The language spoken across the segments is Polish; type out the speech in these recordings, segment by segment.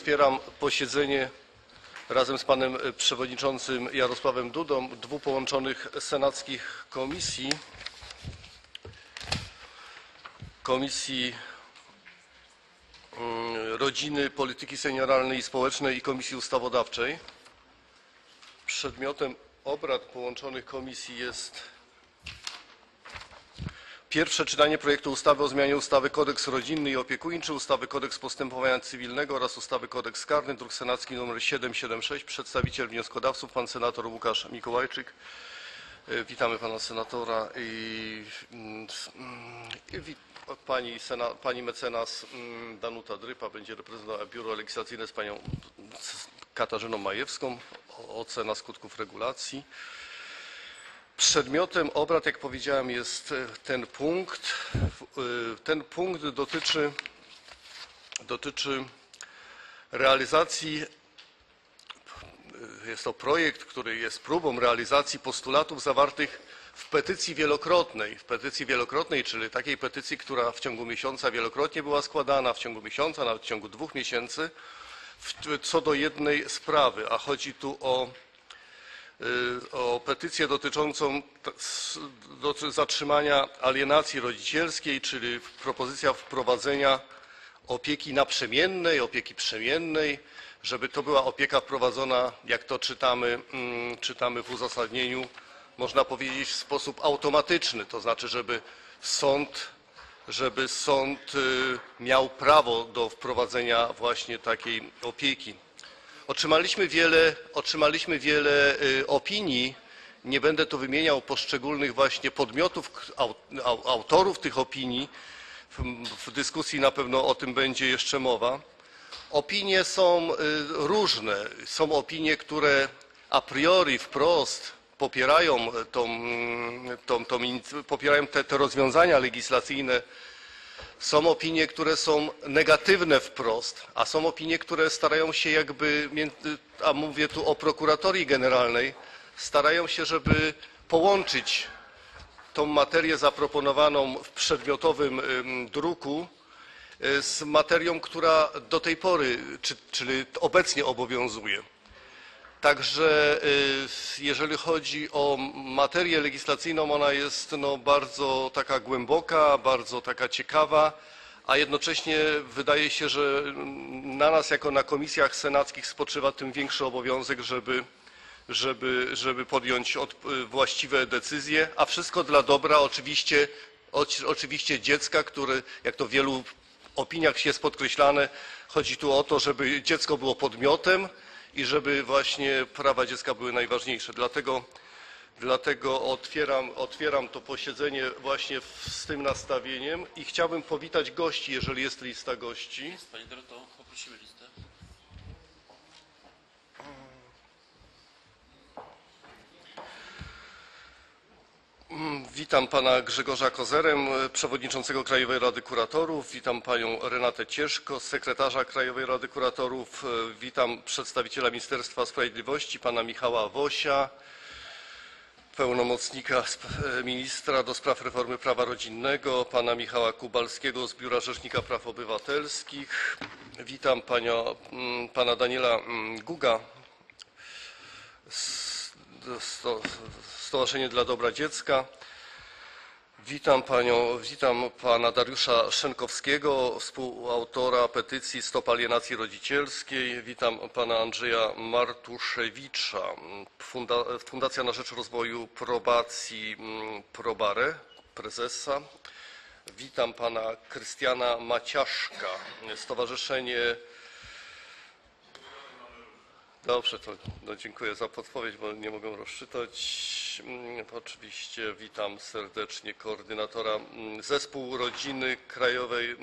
Otwieram posiedzenie razem z panem przewodniczącym Jarosławem Dudą dwóch połączonych senackich komisji. Komisji Rodziny, Polityki Senioralnej i Społecznej i Komisji Ustawodawczej. Przedmiotem obrad połączonych komisji jest pierwsze czytanie projektu ustawy o zmianie ustawy Kodeks rodzinny i opiekuńczy, ustawy Kodeks postępowania cywilnego oraz ustawy Kodeks karny, druk senacki nr 776. Przedstawiciel wnioskodawców pan senator Łukasz Mikołajczyk. Witamy pana senatora pani mecenas Danuta Drypa będzie reprezentowała biuro legislacyjne z panią Katarzyną Majewską. Ocena skutków regulacji. Przedmiotem obrad, jak powiedziałem, jest ten punkt. Ten punkt dotyczy realizacji, jest to projekt, który jest próbą realizacji postulatów zawartych w petycji wielokrotnej, czyli takiej petycji, która w ciągu miesiąca wielokrotnie była składana, w ciągu miesiąca, nawet w ciągu 2 miesięcy, co do jednej sprawy, a chodzi tu o petycję dotyczącą zatrzymania alienacji rodzicielskiej, czyli propozycja wprowadzenia opieki naprzemiennej, opieki przemiennej, żeby to była opieka wprowadzona, jak to czytamy w uzasadnieniu, można powiedzieć w sposób automatyczny, to znaczy, żeby sąd miał prawo do wprowadzenia właśnie takiej opieki. Otrzymaliśmy wiele opinii, nie będę tu wymieniał poszczególnych właśnie podmiotów, autorów tych opinii, w dyskusji na pewno o tym będzie jeszcze mowa. Opinie są różne, są opinie, które a priori wprost popierają te rozwiązania legislacyjne. Są opinie, które są negatywne wprost, a są opinie, które starają się jakby, a mówię tu o Prokuratorii Generalnej, starają się, żeby połączyć tą materię zaproponowaną w przedmiotowym druku z materią, która do tej pory, czyli obecnie obowiązuje. Także jeżeli chodzi o materię legislacyjną, ona jest bardzo taka głęboka, bardzo taka ciekawa, a jednocześnie wydaje się, że na nas jako na komisjach senackich spoczywa tym większy obowiązek, żeby podjąć właściwe decyzje, a wszystko dla dobra oczywiście dziecka, które, jak to w wielu opiniach jest podkreślane, chodzi tu o to, żeby dziecko było podmiotem i żeby właśnie prawa dziecka były najważniejsze. Dlatego otwieram to posiedzenie właśnie z tym nastawieniem i chciałbym powitać gości, jeżeli jest lista gości. Jest, pani Doroto, poprosimy listę. Witam pana Grzegorza Kozerem, przewodniczącego Krajowej Rady Kuratorów, witam panią Renatę Cieszko, sekretarza Krajowej Rady Kuratorów, witam przedstawiciela Ministerstwa Sprawiedliwości, pana Michała Wosia, pełnomocnika ministra do spraw reformy prawa rodzinnego, pana Michała Kubalskiego z Biura Rzecznika Praw Obywatelskich, witam pana Daniela Guga Stowarzyszenie DLA DOBRA DZIECKA. Witam pana Dariusza Szenkowskiego, współautora petycji STOP ALIENACJI RODZICIELSKIEJ. Witam pana Andrzeja Martuszewicza, Fundacja na Rzecz Rozwoju Probacji Probare, prezesa. Witam pana Krystiana Maciaszka, Stowarzyszenie... Dobrze, to dziękuję za podpowiedź, bo nie mogę rozczytać. Oczywiście witam serdecznie koordynatora Zespół Rodziny Krajowej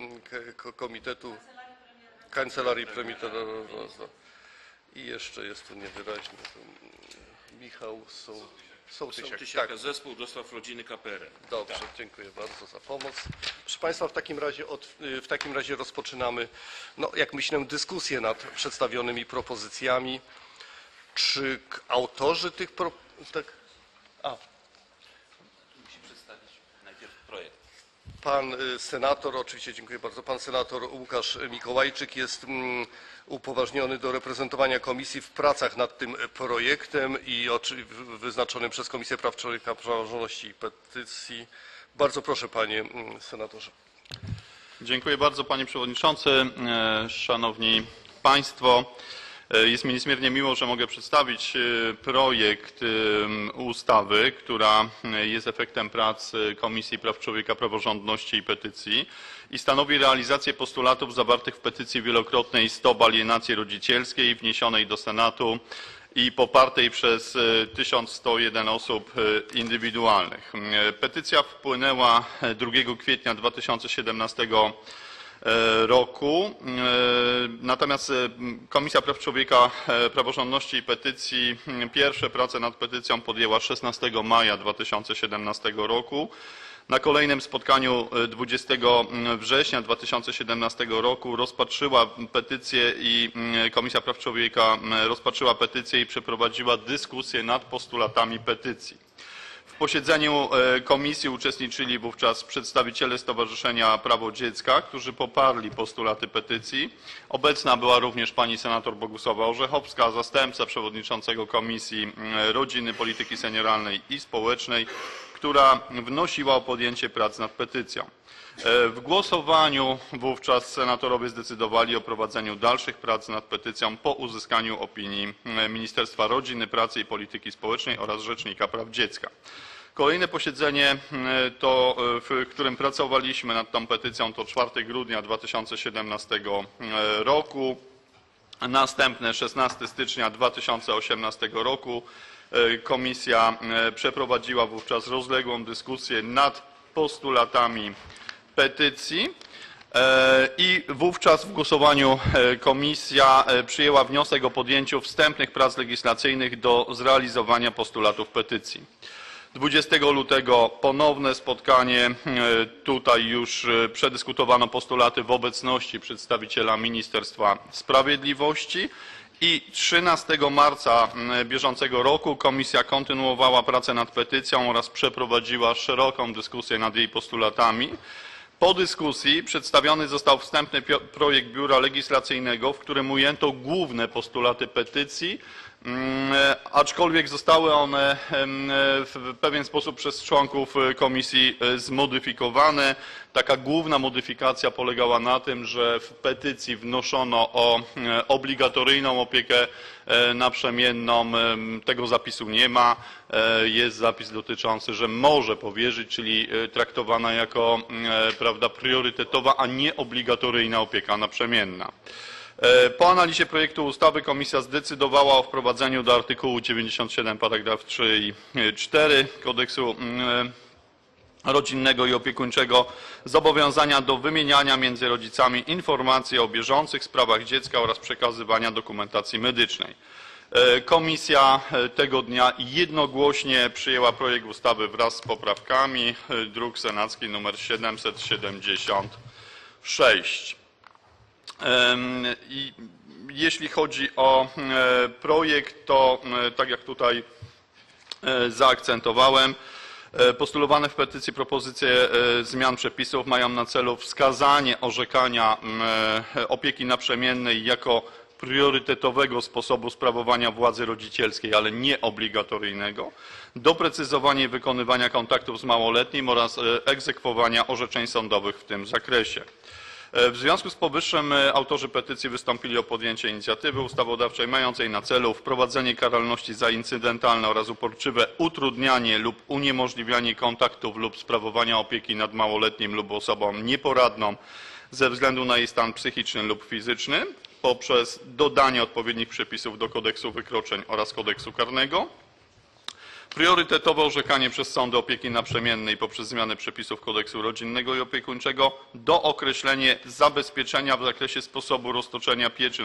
Komitetu Kancelarii Premiera i jeszcze jest tu niewyraźny Michał Sołkiewicz. Tak. Zespół do spraw rodziny KPRL. Dobrze, tak. Dziękuję bardzo za pomoc. Proszę państwa, w takim razie rozpoczynamy, jak myślę, dyskusję nad przedstawionymi propozycjami. Czy autorzy tych propozycji... Musi przedstawić najpierw projekt. Pan senator, oczywiście dziękuję bardzo, pan senator Łukasz Mikołajczyk jest upoważniony do reprezentowania komisji w pracach nad tym projektem i wyznaczonym przez Komisję Praw Człowieka, Praworządności i Petycji. Bardzo proszę, panie senatorze. Dziękuję bardzo, panie przewodniczący. Szanowni państwo, jest mi niezmiernie miło, że mogę przedstawić projekt ustawy, która jest efektem prac Komisji Praw Człowieka, Praworządności i Petycji i stanowi realizację postulatów zawartych w petycji wielokrotnej STOP ALIENACJI RODZICIELSKIEJ wniesionej do Senatu i popartej przez 1101 osób indywidualnych. Petycja wpłynęła 2 kwietnia 2017 roku. Natomiast Komisja Praw Człowieka, Praworządności i Petycji pierwsze prace nad petycją podjęła 16 maja 2017 roku. Na kolejnym spotkaniu 20 września 2017 roku rozpatrzyła petycję i Komisja Praw Człowieka rozpatrzyła petycję i przeprowadziła dyskusję nad postulatami petycji. W posiedzeniu komisji uczestniczyli wówczas przedstawiciele Stowarzyszenia Prawo Dziecka, którzy poparli postulaty petycji. Obecna była również pani senator Bogusława Orzechowska, zastępca przewodniczącego Komisji Rodziny, Polityki Senioralnej i Społecznej, która wnosiła o podjęcie prac nad petycją. W głosowaniu wówczas senatorowie zdecydowali o prowadzeniu dalszych prac nad petycją po uzyskaniu opinii Ministerstwa Rodziny, Pracy i Polityki Społecznej oraz Rzecznika Praw Dziecka. Kolejne posiedzenie, w którym pracowaliśmy nad tą petycją, to 4 grudnia 2017 roku. Następne 16 stycznia 2018 roku. Komisja przeprowadziła wówczas rozległą dyskusję nad postulatami petycji i wówczas w głosowaniu komisja przyjęła wniosek o podjęciu wstępnych prac legislacyjnych do zrealizowania postulatów petycji. 20 lutego ponowne spotkanie. Tutaj już przedyskutowano postulaty w obecności przedstawiciela Ministerstwa Sprawiedliwości. I 13 marca bieżącego roku komisja kontynuowała pracę nad petycją oraz przeprowadziła szeroką dyskusję nad jej postulatami. Po dyskusji przedstawiony został wstępny projekt Biura Legislacyjnego, w którym ujęto główne postulaty petycji, aczkolwiek zostały one w pewien sposób przez członków komisji zmodyfikowane. Taka główna modyfikacja polegała na tym, że w petycji wnoszono o obligatoryjną opiekę naprzemienną. Tego zapisu nie ma. Jest zapis dotyczący, że może powierzyć, czyli traktowana jako, prawda, priorytetowa, a nie obligatoryjna opieka naprzemienna. Po analizie projektu ustawy komisja zdecydowała o wprowadzeniu do artykułu 97 paragraf 3 i 4 Kodeksu rodzinnego i opiekuńczego zobowiązania do wymieniania między rodzicami informacji o bieżących sprawach dziecka oraz przekazywania dokumentacji medycznej. Komisja tego dnia jednogłośnie przyjęła projekt ustawy wraz z poprawkami, druk senacki nr 776. I jeśli chodzi o projekt, to tak jak tutaj zaakcentowałem, postulowane w petycji propozycje zmian przepisów mają na celu wskazanie orzekania opieki naprzemiennej jako priorytetowego sposobu sprawowania władzy rodzicielskiej, ale nie obligatoryjnego, doprecyzowanie wykonywania kontaktów z małoletnim oraz egzekwowania orzeczeń sądowych w tym zakresie. W związku z powyższym autorzy petycji wystąpili o podjęcie inicjatywy ustawodawczej mającej na celu wprowadzenie karalności za incydentalne oraz uporczywe utrudnianie lub uniemożliwianie kontaktów lub sprawowania opieki nad małoletnim lub osobą nieporadną ze względu na jej stan psychiczny lub fizyczny poprzez dodanie odpowiednich przepisów do kodeksu wykroczeń oraz kodeksu karnego. Priorytetowe orzekanie przez sądy opieki naprzemiennej poprzez zmianę przepisów kodeksu rodzinnego i opiekuńczego, dookreślenie zabezpieczenia w zakresie sposobu roztoczenia pieczy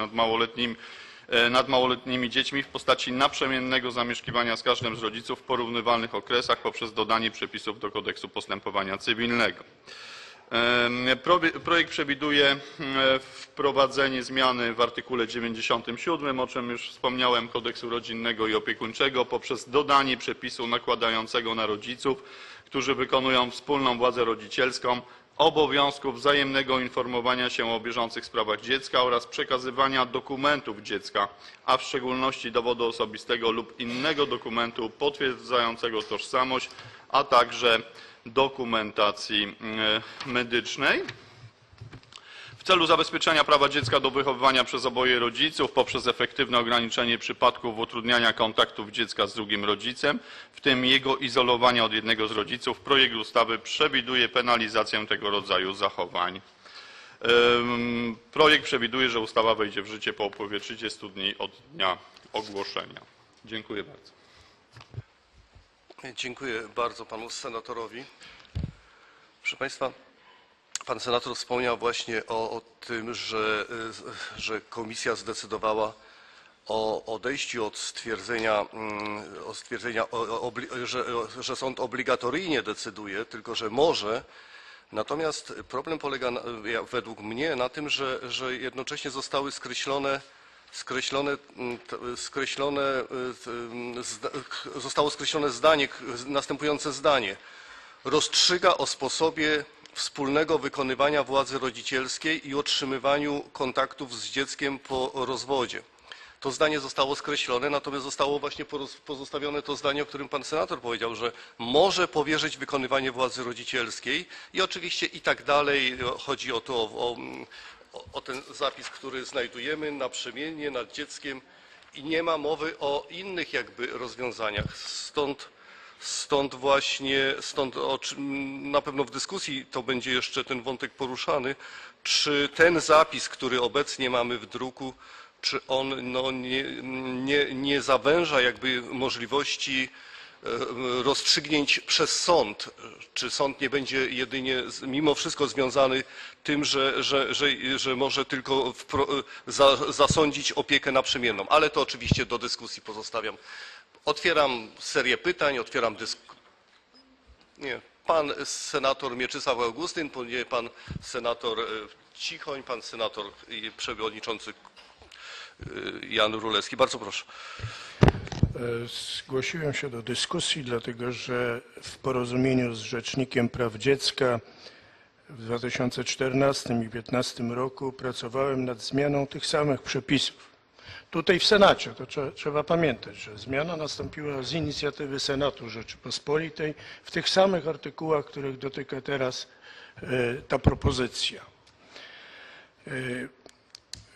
nad małoletnimi dziećmi w postaci naprzemiennego zamieszkiwania z każdym z rodziców w porównywalnych okresach poprzez dodanie przepisów do kodeksu postępowania cywilnego. Projekt przewiduje wprowadzenie zmiany w artykule 97, o czym już wspomniałem, kodeksu rodzinnego i opiekuńczego poprzez dodanie przepisu nakładającego na rodziców, którzy wykonują wspólną władzę rodzicielską, obowiązku wzajemnego informowania się o bieżących sprawach dziecka oraz przekazywania dokumentów dziecka, a w szczególności dowodu osobistego lub innego dokumentu potwierdzającego tożsamość, a także dokumentacji medycznej. W celu zabezpieczenia prawa dziecka do wychowywania przez oboje rodziców poprzez efektywne ograniczenie przypadków utrudniania kontaktów dziecka z drugim rodzicem, w tym jego izolowania od jednego z rodziców, projekt ustawy przewiduje penalizację tego rodzaju zachowań. Projekt przewiduje, że ustawa wejdzie w życie po upływie 30 dni od dnia ogłoszenia. Dziękuję bardzo. Dziękuję bardzo panu senatorowi. Proszę państwa, pan senator wspomniał właśnie o tym, że komisja zdecydowała o odejściu od stwierdzenia że sąd obligatoryjnie decyduje, tylko że może. Natomiast problem polega według mnie na tym, że jednocześnie zostały skreślone zdanie, następujące zdanie. Rozstrzyga o sposobie wspólnego wykonywania władzy rodzicielskiej i otrzymywaniu kontaktów z dzieckiem po rozwodzie. To zdanie zostało skreślone, natomiast zostało właśnie pozostawione to zdanie, o którym pan senator powiedział, że może powierzyć wykonywanie władzy rodzicielskiej i oczywiście i tak dalej. Chodzi o to, o ten zapis, który znajdujemy naprzemiennie nad dzieckiem i nie ma mowy o innych jakby rozwiązaniach. Stąd o czym na pewno w dyskusji to będzie jeszcze ten wątek poruszany, czy ten zapis, który obecnie mamy w druku, czy on nie zawęża jakby możliwości rozstrzygnięć przez sąd, czy sąd nie będzie jedynie mimo wszystko związany tym, że może tylko zasądzić opiekę naprzemienną, ale to oczywiście do dyskusji pozostawiam. Otwieram serię pytań, otwieram dyskusję. Pan senator Mieczysław Augustyn, pan senator Cichoń, pan senator i przewodniczący Jan Rulewski. Bardzo proszę. Zgłosiłem się do dyskusji, dlatego że w porozumieniu z Rzecznikiem Praw Dziecka w 2014 i 2015 roku pracowałem nad zmianą tych samych przepisów. Tutaj w Senacie, to trzeba pamiętać, że zmiana nastąpiła z inicjatywy Senatu Rzeczypospolitej w tych samych artykułach, których dotyka teraz ta propozycja.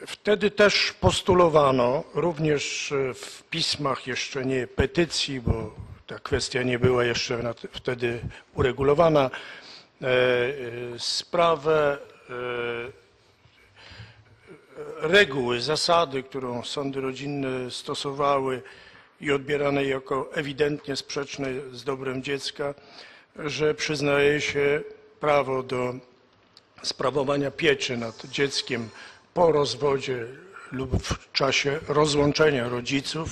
Wtedy też postulowano, również w pismach, jeszcze nie petycji, bo ta kwestia nie była jeszcze wtedy uregulowana, sprawę reguły, zasady, którą sądy rodzinne stosowały i odbierane jako ewidentnie sprzeczne z dobrem dziecka, że przyznaje się prawo do sprawowania pieczy nad dzieckiem po rozwodzie lub w czasie rozłączenia rodziców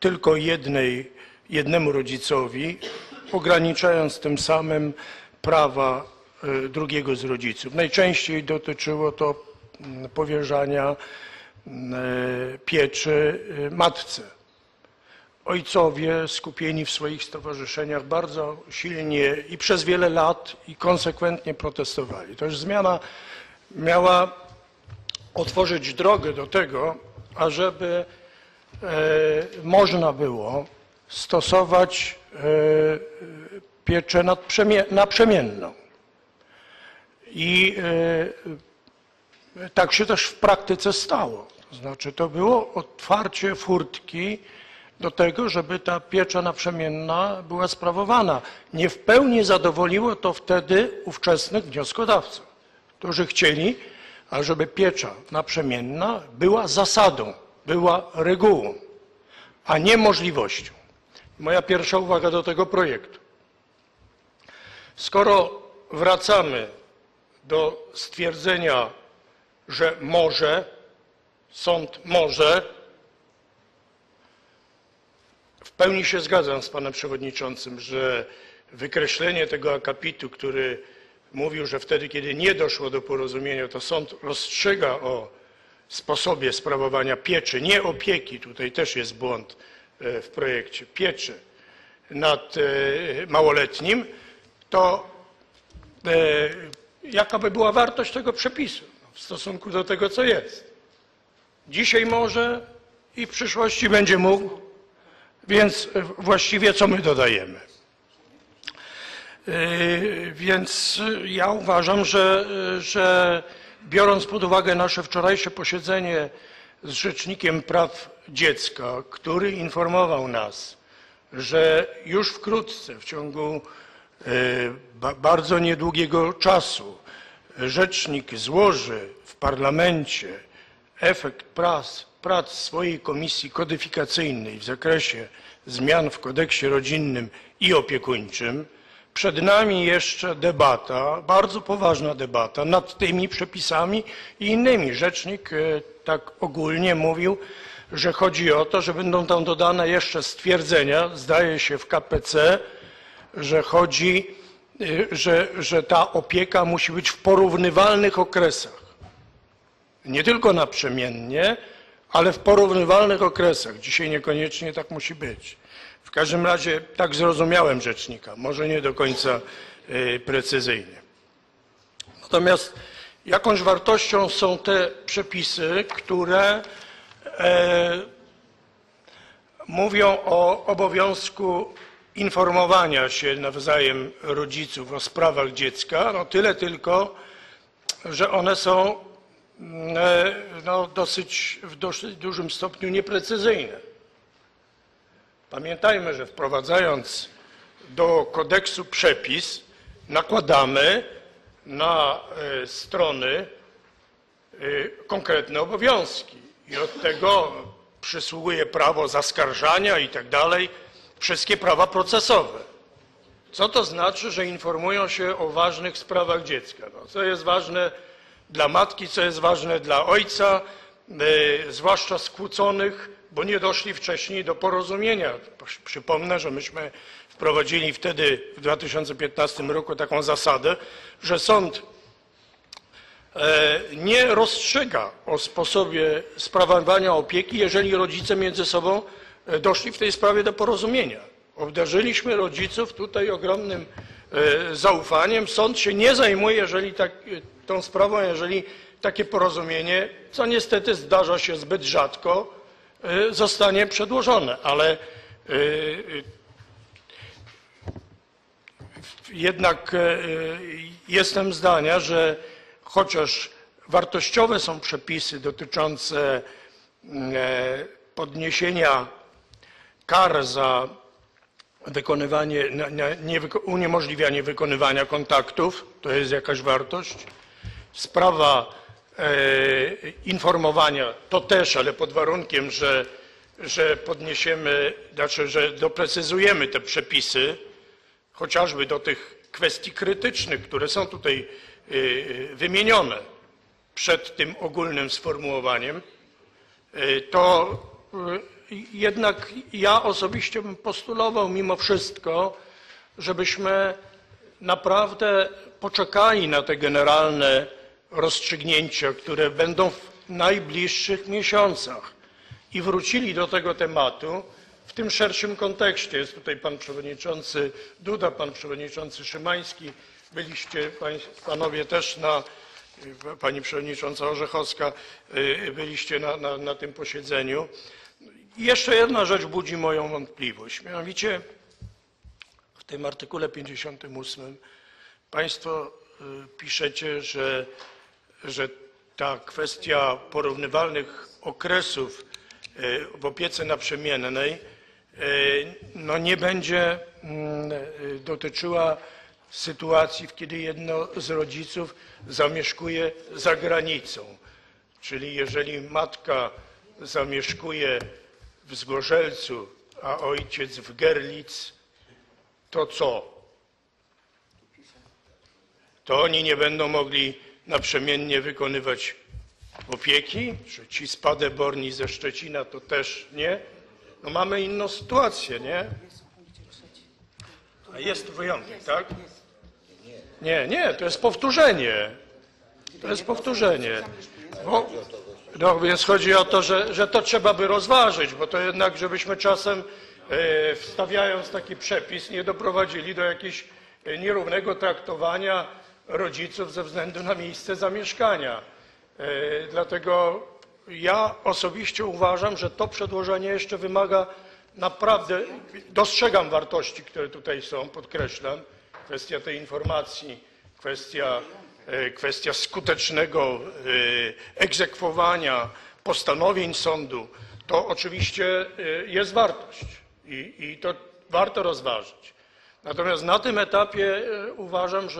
tylko jednemu rodzicowi, ograniczając tym samym prawa drugiego z rodziców. Najczęściej dotyczyło to powierzania pieczy matce. Ojcowie skupieni w swoich stowarzyszeniach bardzo silnie i przez wiele lat i konsekwentnie protestowali. To już zmiana miała otworzyć drogę do tego, ażeby można było stosować pieczę naprzemienną. I tak się też w praktyce stało. To znaczy to było otwarcie furtki do tego, żeby ta piecza naprzemienna była sprawowana. Nie w pełni zadowoliło to wtedy ówczesnych wnioskodawców, którzy chcieli, ażeby piecza naprzemienna była zasadą, była regułą, a nie możliwością. Moja pierwsza uwaga do tego projektu. Skoro wracamy do stwierdzenia, że może, sąd może. W pełni się zgadzam z panem przewodniczącym, że wykreślenie tego akapitu, który mówił, że wtedy, kiedy nie doszło do porozumienia, to sąd rozstrzyga o sposobie sprawowania pieczy, nie opieki, tutaj też jest błąd w projekcie, pieczy nad małoletnim, to jaka by była wartość tego przepisu w stosunku do tego, co jest. Dzisiaj może i w przyszłości będzie mógł, więc właściwie co my dodajemy? Więc ja uważam, że biorąc pod uwagę nasze wczorajsze posiedzenie z Rzecznikiem Praw Dziecka, który informował nas, że już wkrótce, w ciągu bardzo niedługiego czasu, Rzecznik złoży w parlamencie efekt prac swojej komisji kodyfikacyjnej w zakresie zmian w kodeksie rodzinnym i opiekuńczym, przed nami jeszcze debata, bardzo poważna debata nad tymi przepisami i innymi. Rzecznik tak ogólnie mówił, że chodzi o to, że będą tam dodane jeszcze stwierdzenia, zdaje się w KPC, że chodzi, że ta opieka musi być w porównywalnych okresach. Nie tylko naprzemiennie, ale w porównywalnych okresach. Dzisiaj niekoniecznie tak musi być. W każdym razie tak zrozumiałem rzecznika, może nie do końca precyzyjnie. Natomiast jakąś wartością są te przepisy, które mówią o obowiązku informowania się nawzajem rodziców o sprawach dziecka, no tyle tylko, że one są no, w dosyć dużym stopniu nieprecyzyjne. Pamiętajmy, że wprowadzając do kodeksu przepis, nakładamy na strony konkretne obowiązki i od tego przysługuje prawo zaskarżania i tak dalej, wszystkie prawa procesowe. Co to znaczy, że informują się o ważnych sprawach dziecka? No, co jest ważne dla matki, co jest ważne dla ojca, zwłaszcza skłóconych, bo nie doszli wcześniej do porozumienia. Przypomnę, że myśmy wprowadzili wtedy w 2015 roku taką zasadę, że sąd nie rozstrzyga o sposobie sprawowania opieki, jeżeli rodzice między sobą doszli w tej sprawie do porozumienia. Obdarzyliśmy rodziców tutaj ogromnym zaufaniem. Sąd się nie zajmuje tą sprawą, jeżeli takie porozumienie, co niestety zdarza się zbyt rzadko, zostanie przedłożone, ale jednak jestem zdania, że chociaż wartościowe są przepisy dotyczące podniesienia kar za wykonywanie, uniemożliwianie wykonywania kontaktów, to jest jakaś wartość, sprawa informowania, to też, ale pod warunkiem, że podniesiemy, znaczy, że doprecyzujemy te przepisy, chociażby do tych kwestii krytycznych, które są tutaj wymienione przed tym ogólnym sformułowaniem, to jednak ja osobiście bym postulował mimo wszystko, żebyśmy naprawdę poczekali na te generalne rozstrzygnięcia, które będą w najbliższych miesiącach i wrócili do tego tematu w tym szerszym kontekście. Jest tutaj pan przewodniczący Duda, pan przewodniczący Szymański, byliście panowie też na, pani przewodnicząca Orzechowska, byliście na tym posiedzeniu. I jeszcze jedna rzecz budzi moją wątpliwość, mianowicie w tym artykule 58 państwo piszecie, że ta kwestia porównywalnych okresów w opiece naprzemiennej no nie będzie dotyczyła sytuacji, kiedy jedno z rodziców zamieszkuje za granicą. Czyli jeżeli matka zamieszkuje w Zgorzelcu, a ojciec w Gerlic, to co? To oni nie będą mogli naprzemiennie wykonywać opieki, czy ci spadeborni ze Szczecina to też nie. No mamy inną sytuację, nie? A jest wyjątek, tak? Nie, to jest powtórzenie. To jest powtórzenie. Bo, no więc chodzi o to, że to trzeba by rozważyć, bo to jednak, żebyśmy czasem wstawiając taki przepis nie doprowadzili do jakichś nierównego traktowania rodziców ze względu na miejsce zamieszkania. Dlatego ja osobiście uważam, że to przedłożenie jeszcze wymaga naprawdę, dostrzegam wartości, które tutaj są, podkreślam, kwestia tej informacji, kwestia skutecznego egzekwowania postanowień sądu, to oczywiście jest wartość i to warto rozważyć. Natomiast na tym etapie uważam,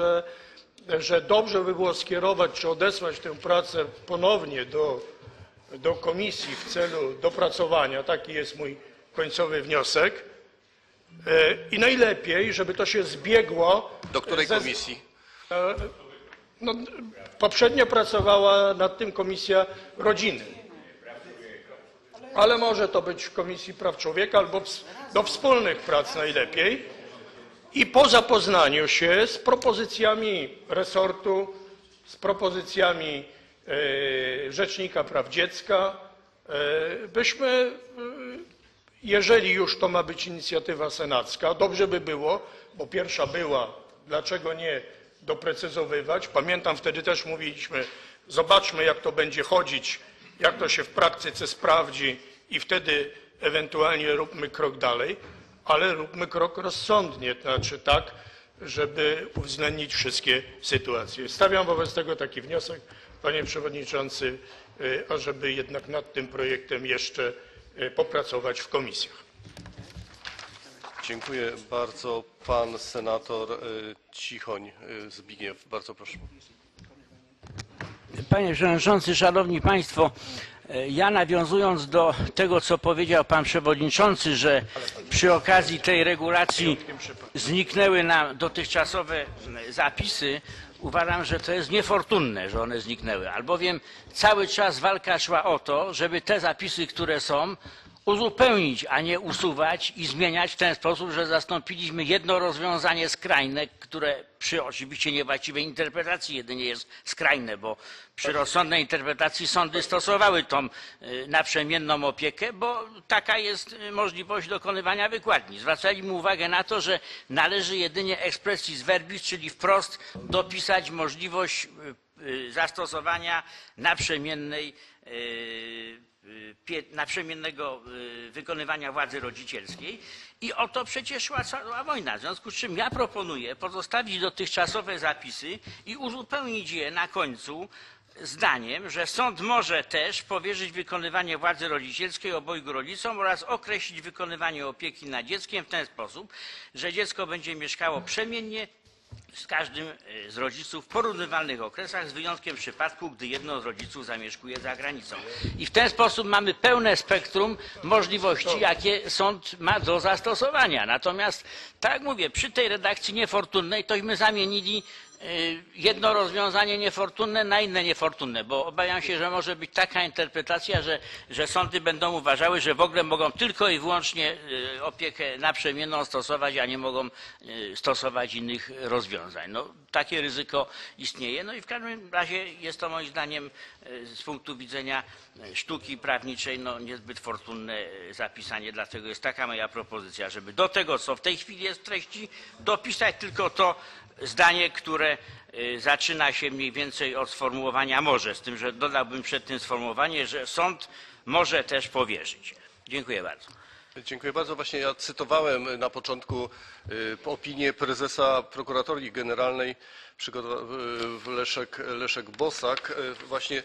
że dobrze by było skierować czy odesłać tę pracę ponownie do komisji w celu dopracowania. Taki jest mój końcowy wniosek. I najlepiej, żeby to się zbiegło... Do której komisji? No, poprzednio pracowała nad tym Komisja Rodziny, ale może to być w Komisji Praw Człowieka albo do wspólnych prac najlepiej. I po zapoznaniu się z propozycjami resortu, z propozycjami Rzecznika Praw Dziecka, byśmy, jeżeli już to ma być inicjatywa senacka, dobrze by było, bo pierwsza była, dlaczego nie doprecyzowywać. Pamiętam, wtedy też mówiliśmy, zobaczmy jak to będzie chodzić, jak to się w praktyce sprawdzi i wtedy ewentualnie róbmy krok dalej, ale róbmy krok rozsądnie, to znaczy tak, żeby uwzględnić wszystkie sytuacje. Stawiam wobec tego taki wniosek, panie przewodniczący, ażeby jednak nad tym projektem jeszcze popracować w komisjach. Dziękuję bardzo. Pan senator Cichoń Zbigniew, bardzo proszę. Panie przewodniczący, szanowni państwo, ja nawiązując do tego, co powiedział pan przewodniczący, że przy okazji tej regulacji zniknęły nam dotychczasowe zapisy, uważam, że to jest niefortunne, że one zniknęły, albowiem cały czas walka szła o to, żeby te zapisy, które są, uzupełnić, a nie usuwać i zmieniać w ten sposób, że zastąpiliśmy jedno rozwiązanie skrajne, które przy oczywiście niewłaściwej interpretacji jedynie jest skrajne, bo przy rozsądnej interpretacji sądy stosowały tą naprzemienną opiekę, bo taka jest możliwość dokonywania wykładni. Zwracali mu uwagę na to, że należy jedynie expressis verbis, czyli wprost dopisać możliwość zastosowania naprzemiennego wykonywania władzy rodzicielskiej i o to przecież szła cała wojna. W związku z czym ja proponuję pozostawić dotychczasowe zapisy i uzupełnić je na końcu zdaniem, że sąd może też powierzyć wykonywanie władzy rodzicielskiej obojgu rodzicom oraz określić wykonywanie opieki nad dzieckiem w ten sposób, że dziecko będzie mieszkało przemiennie z każdym z rodziców w porównywalnych okresach, z wyjątkiem przypadku, gdy jedno z rodziców zamieszkuje za granicą. I w ten sposób mamy pełne spektrum możliwości, jakie sąd ma do zastosowania. Natomiast, tak jak mówię, przy tej redakcji niefortunnej tośmy zamienili jedno rozwiązanie niefortunne na inne niefortunne, bo obawiam się, że może być taka interpretacja, że sądy będą uważały, że w ogóle mogą tylko i wyłącznie opiekę naprzemienną stosować, a nie mogą stosować innych rozwiązań. No, takie ryzyko istnieje. No i w każdym razie jest to moim zdaniem z punktu widzenia sztuki prawniczej no, niezbyt fortunne zapisanie. Dlatego jest taka moja propozycja, żeby do tego, co w tej chwili jest w treści, dopisać tylko to zdanie, które zaczyna się mniej więcej od sformułowania może, z tym, że dodałbym przed tym sformułowanie, że sąd może też powierzyć. Dziękuję bardzo. Dziękuję bardzo. Właśnie ja cytowałem na początku opinię prezesa Prokuratorii Generalnej Leszek Bosak, właśnie,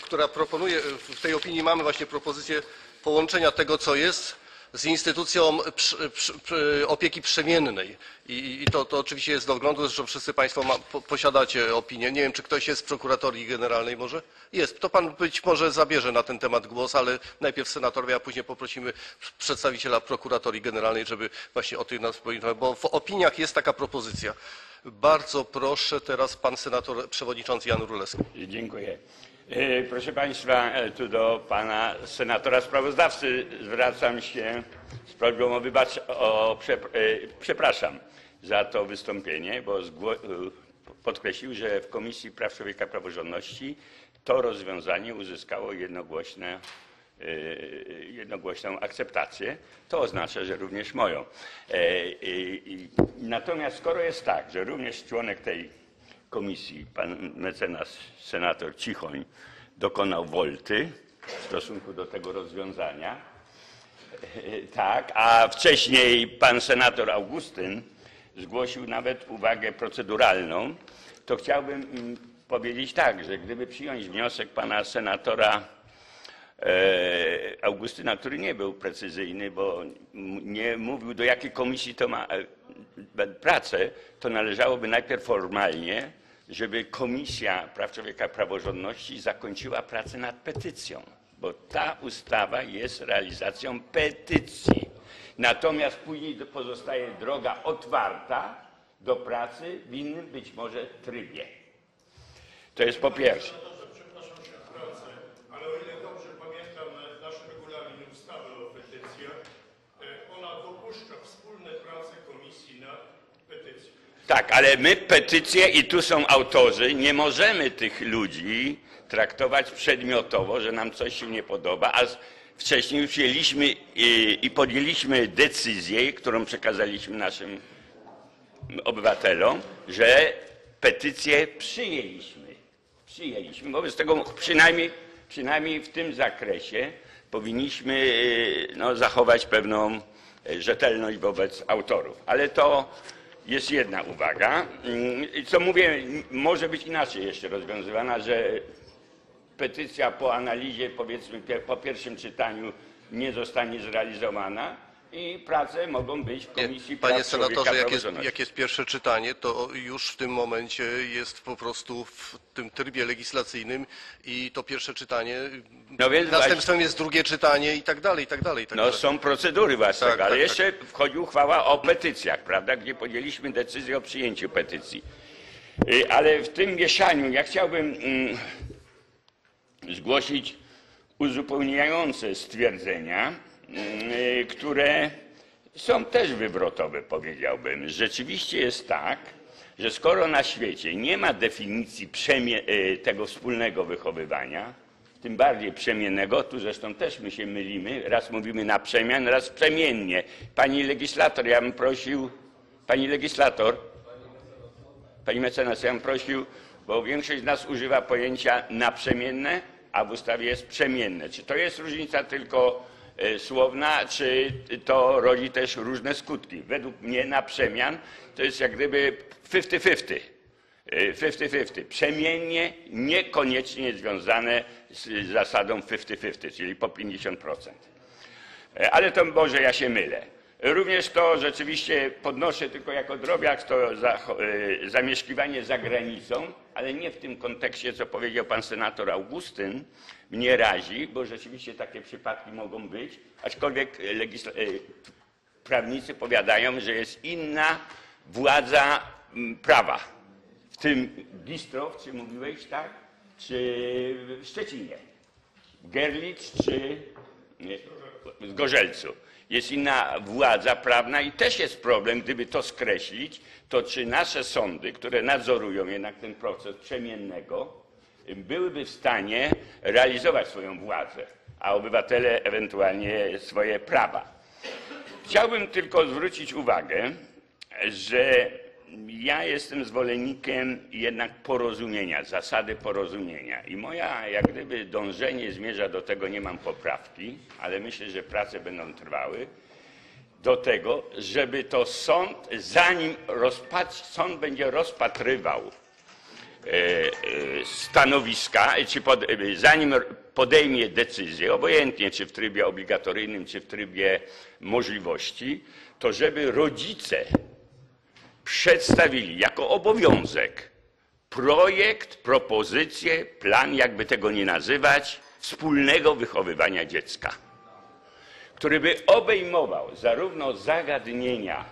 która proponuje, w tej opinii mamy właśnie propozycję połączenia tego, co jest, z instytucją opieki przemiennej. I to oczywiście jest do oglądu, zresztą wszyscy państwo posiadacie opinię. Nie wiem, czy ktoś jest z Prokuratorii Generalnej może? Jest. To pan być może zabierze na ten temat głos, ale najpierw senatorowie, a później poprosimy przedstawiciela Prokuratorii Generalnej, żeby właśnie o tym nas poinformował, bo w opiniach jest taka propozycja. Bardzo proszę teraz pan senator przewodniczący Jan Rulewski. Dziękuję. Proszę państwa, tu do pana senatora sprawozdawcy zwracam się z prośbą o wybaczenie, przepraszam za to wystąpienie, bo podkreślił, że w Komisji Praw Człowieka i Praworządności to rozwiązanie uzyskało jednogłośne jednogłośną akceptację, to oznacza, że również moją. Natomiast skoro jest tak, że również członek tej komisji, pan mecenas senator Cichoń, dokonał wolty w stosunku do tego rozwiązania, tak, a wcześniej pan senator Augustyn zgłosił nawet uwagę proceduralną, to chciałbym powiedzieć tak, że gdyby przyjąć wniosek pana senatora Augustyna, który nie był precyzyjny, bo nie mówił, do jakiej komisji to ma pracę, to należałoby najpierw formalnie, żeby Komisja Praw Człowieka i Praworządności zakończyła pracę nad petycją, bo ta ustawa jest realizacją petycji. Natomiast później pozostaje droga otwarta do pracy w innym być może trybie. To jest po pierwsze. Tak, ale my petycje i tu są autorzy, nie możemy tych ludzi traktować przedmiotowo, że nam coś się nie podoba, a wcześniej już przyjęliśmy i podjęliśmy decyzję, którą przekazaliśmy naszym obywatelom, że petycję przyjęliśmy. Wobec tego przynajmniej w tym zakresie powinniśmy zachować pewną rzetelność wobec autorów. Ale to jest jedna uwaga, co mówię, może być inaczej jeszcze rozwiązywana, że petycja po analizie, powiedzmy po pierwszym czytaniu, nie zostanie zrealizowana i prace mogą być w Komisji Praw Człowieka i Praworządności. Panie senatorze, jak jest pierwsze czytanie, to już w tym momencie jest po prostu w tym trybie legislacyjnym i to pierwsze czytanie, no więc następstwem właśnie jest drugie czytanie i tak dalej, i tak dalej. I tak dalej. Są procedury właśnie, tak, ale tak, jeszcze tak wchodzi uchwała o petycjach, prawda, gdzie podjęliśmy decyzję o przyjęciu petycji. Ale w tym mieszaniu ja chciałbym zgłosić uzupełniające stwierdzenia, które są też wywrotowe, powiedziałbym. Rzeczywiście jest tak, że skoro na świecie nie ma definicji tego wspólnego wychowywania, tym bardziej przemiennego, tu zresztą też my się mylimy, raz mówimy na przemian, raz przemiennie. Pani legislator, ja bym prosił, pani legislator, pani mecenas, ja bym prosił, bo większość z nas używa pojęcia naprzemienne, a w ustawie jest przemienne. Czy to jest różnica tylko słowna, czy to rodzi też różne skutki? Według mnie na przemian to jest jak gdyby 50-50. 50-50. Przemiennie niekoniecznie związane z zasadą 50-50, czyli po 50%. Ale to może ja się mylę. Również to rzeczywiście podnoszę tylko jako drobiazg, to zamieszkiwanie za granicą, ale nie w tym kontekście, co powiedział pan senator Augustyn, mnie razi, bo rzeczywiście takie przypadki mogą być, aczkolwiek prawnicy powiadają, że jest inna władza prawa, w tym Gistrow, czy mówiłeś, tak, czy w Szczecinie, Gerlicz, czy w Zgorzelcu. Jest inna władza prawna i też jest problem, gdyby to skreślić, to czy nasze sądy, które nadzorują jednak ten proces przemiennego, byłyby w stanie realizować swoją władzę, a obywatele ewentualnie swoje prawa. Chciałbym tylko zwrócić uwagę, że ja jestem zwolennikiem jednak porozumienia, zasady porozumienia i moja jak gdyby dążenie zmierza do tego, nie mam poprawki, ale myślę, że prace będą trwały, do tego, żeby to sąd, zanim sąd będzie rozpatrywał stanowiska, czy zanim podejmie decyzję, obojętnie czy w trybie obligatoryjnym, czy w trybie możliwości, to żeby rodzice przedstawili jako obowiązek projekt, propozycję, plan, jakby tego nie nazywać, wspólnego wychowywania dziecka, który by obejmował zarówno zagadnienia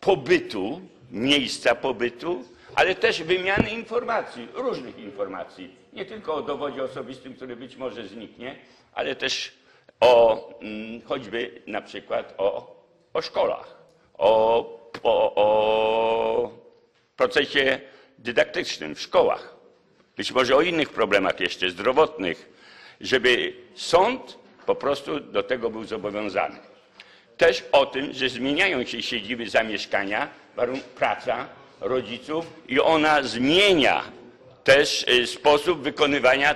pobytu, miejsca pobytu, ale też wymiany informacji, różnych informacji. Nie tylko o dowodzie osobistym, który być może zniknie, ale też o choćby na przykład o szkołach, o procesie dydaktycznym w szkołach, być może o innych problemach jeszcze zdrowotnych, żeby sąd po prostu do tego był zobowiązany. Też o tym, że zmieniają się siedziby zamieszkania, praca rodziców i ona zmienia też sposób wykonywania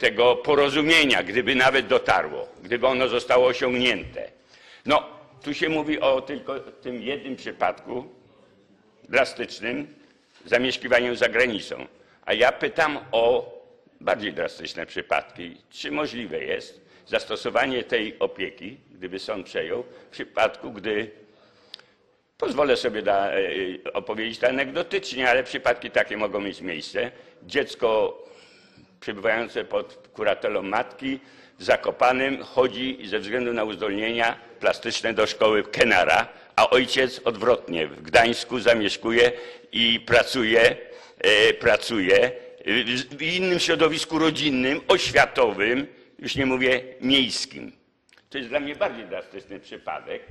tego porozumienia, gdyby nawet dotarło, gdyby ono zostało osiągnięte. No, tu się mówi o tylko tym jednym przypadku drastycznym, zamieszkiwaniu za granicą. A ja pytam o bardziej drastyczne przypadki. Czy możliwe jest zastosowanie tej opieki, gdyby sąd przejął, w przypadku, gdy, pozwolę sobie opowiedzieć to anegdotycznie, ale przypadki takie mogą mieć miejsce. Dziecko przebywające pod kuratelą matki w Zakopanem chodzi ze względu na uzdolnienia plastyczne do szkoły Kenara, a ojciec odwrotnie w Gdańsku zamieszkuje i pracuje w innym środowisku rodzinnym, oświatowym, już nie mówię miejskim. To jest dla mnie bardziej drastyczny przypadek,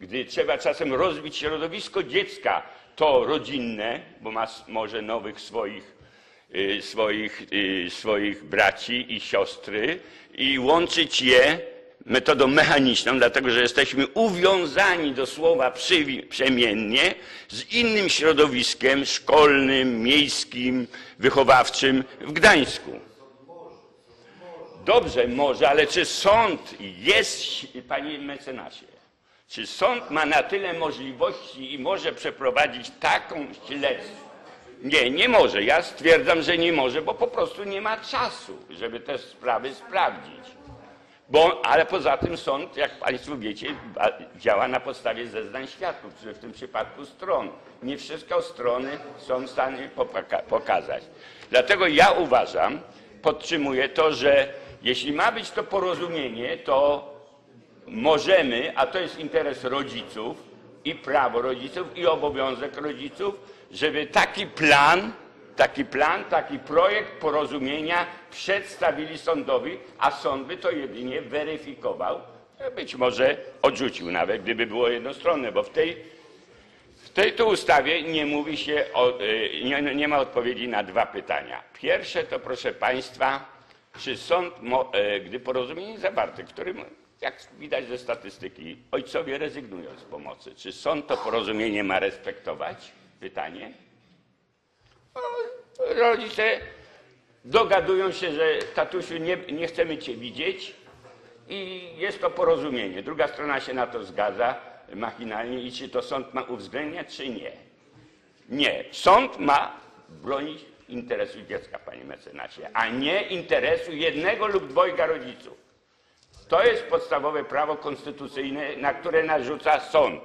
gdy trzeba czasem rozbić środowisko dziecka, to rodzinne, bo ma może nowych swoich braci i siostry i łączyć je metodą mechaniczną, dlatego że jesteśmy uwiązani do słowa przemiennie z innym środowiskiem szkolnym, miejskim, wychowawczym w Gdańsku. Dobrze, może, ale czy sąd jest, panie mecenasie, czy sąd ma na tyle możliwości i może przeprowadzić taką śledztwo? Nie, nie może. Ja stwierdzam, że nie może, bo po prostu nie ma czasu, żeby te sprawy sprawdzić. Ale poza tym sąd, jak państwo wiecie, działa na podstawie zeznań świadków, czy w tym przypadku stron. Nie wszystkie strony są w stanie pokazać. Dlatego ja uważam, podtrzymuję to, że jeśli ma być to porozumienie, to możemy, a to jest interes rodziców i prawo rodziców i obowiązek rodziców, żeby taki projekt porozumienia przedstawili sądowi, a sąd by to jedynie weryfikował, być może odrzucił nawet, gdyby było jednostronne, bo w tej tu ustawie nie mówi się, nie ma odpowiedzi na dwa pytania. Pierwsze to, proszę państwa, czy sąd, gdy porozumienie zawarte, którym, jak widać ze statystyki, ojcowie rezygnują z pomocy, czy sąd to porozumienie ma respektować? Pytanie. Rodzice dogadują się, że tatusiu, nie chcemy cię widzieć i jest to porozumienie. Druga strona się na to zgadza machinalnie i czy to sąd ma uwzględniać, czy nie. Nie. Sąd ma bronić interesu dziecka, panie mecenasie, a nie interesu jednego lub dwojga rodziców. To jest podstawowe prawo konstytucyjne, na które narzuca sąd.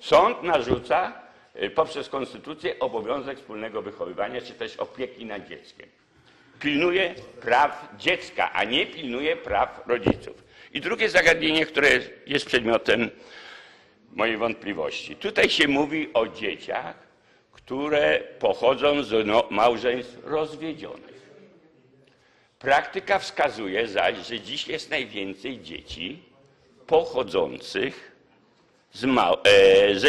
Sąd narzuca poprzez konstytucję obowiązek wspólnego wychowywania czy też opieki nad dzieckiem. Pilnuje praw dziecka, a nie pilnuje praw rodziców. I drugie zagadnienie, które jest przedmiotem mojej wątpliwości. Tutaj się mówi o dzieciach, które pochodzą z małżeństw rozwiedzionych. Praktyka wskazuje zaś, że dziś jest najwięcej dzieci pochodzących ze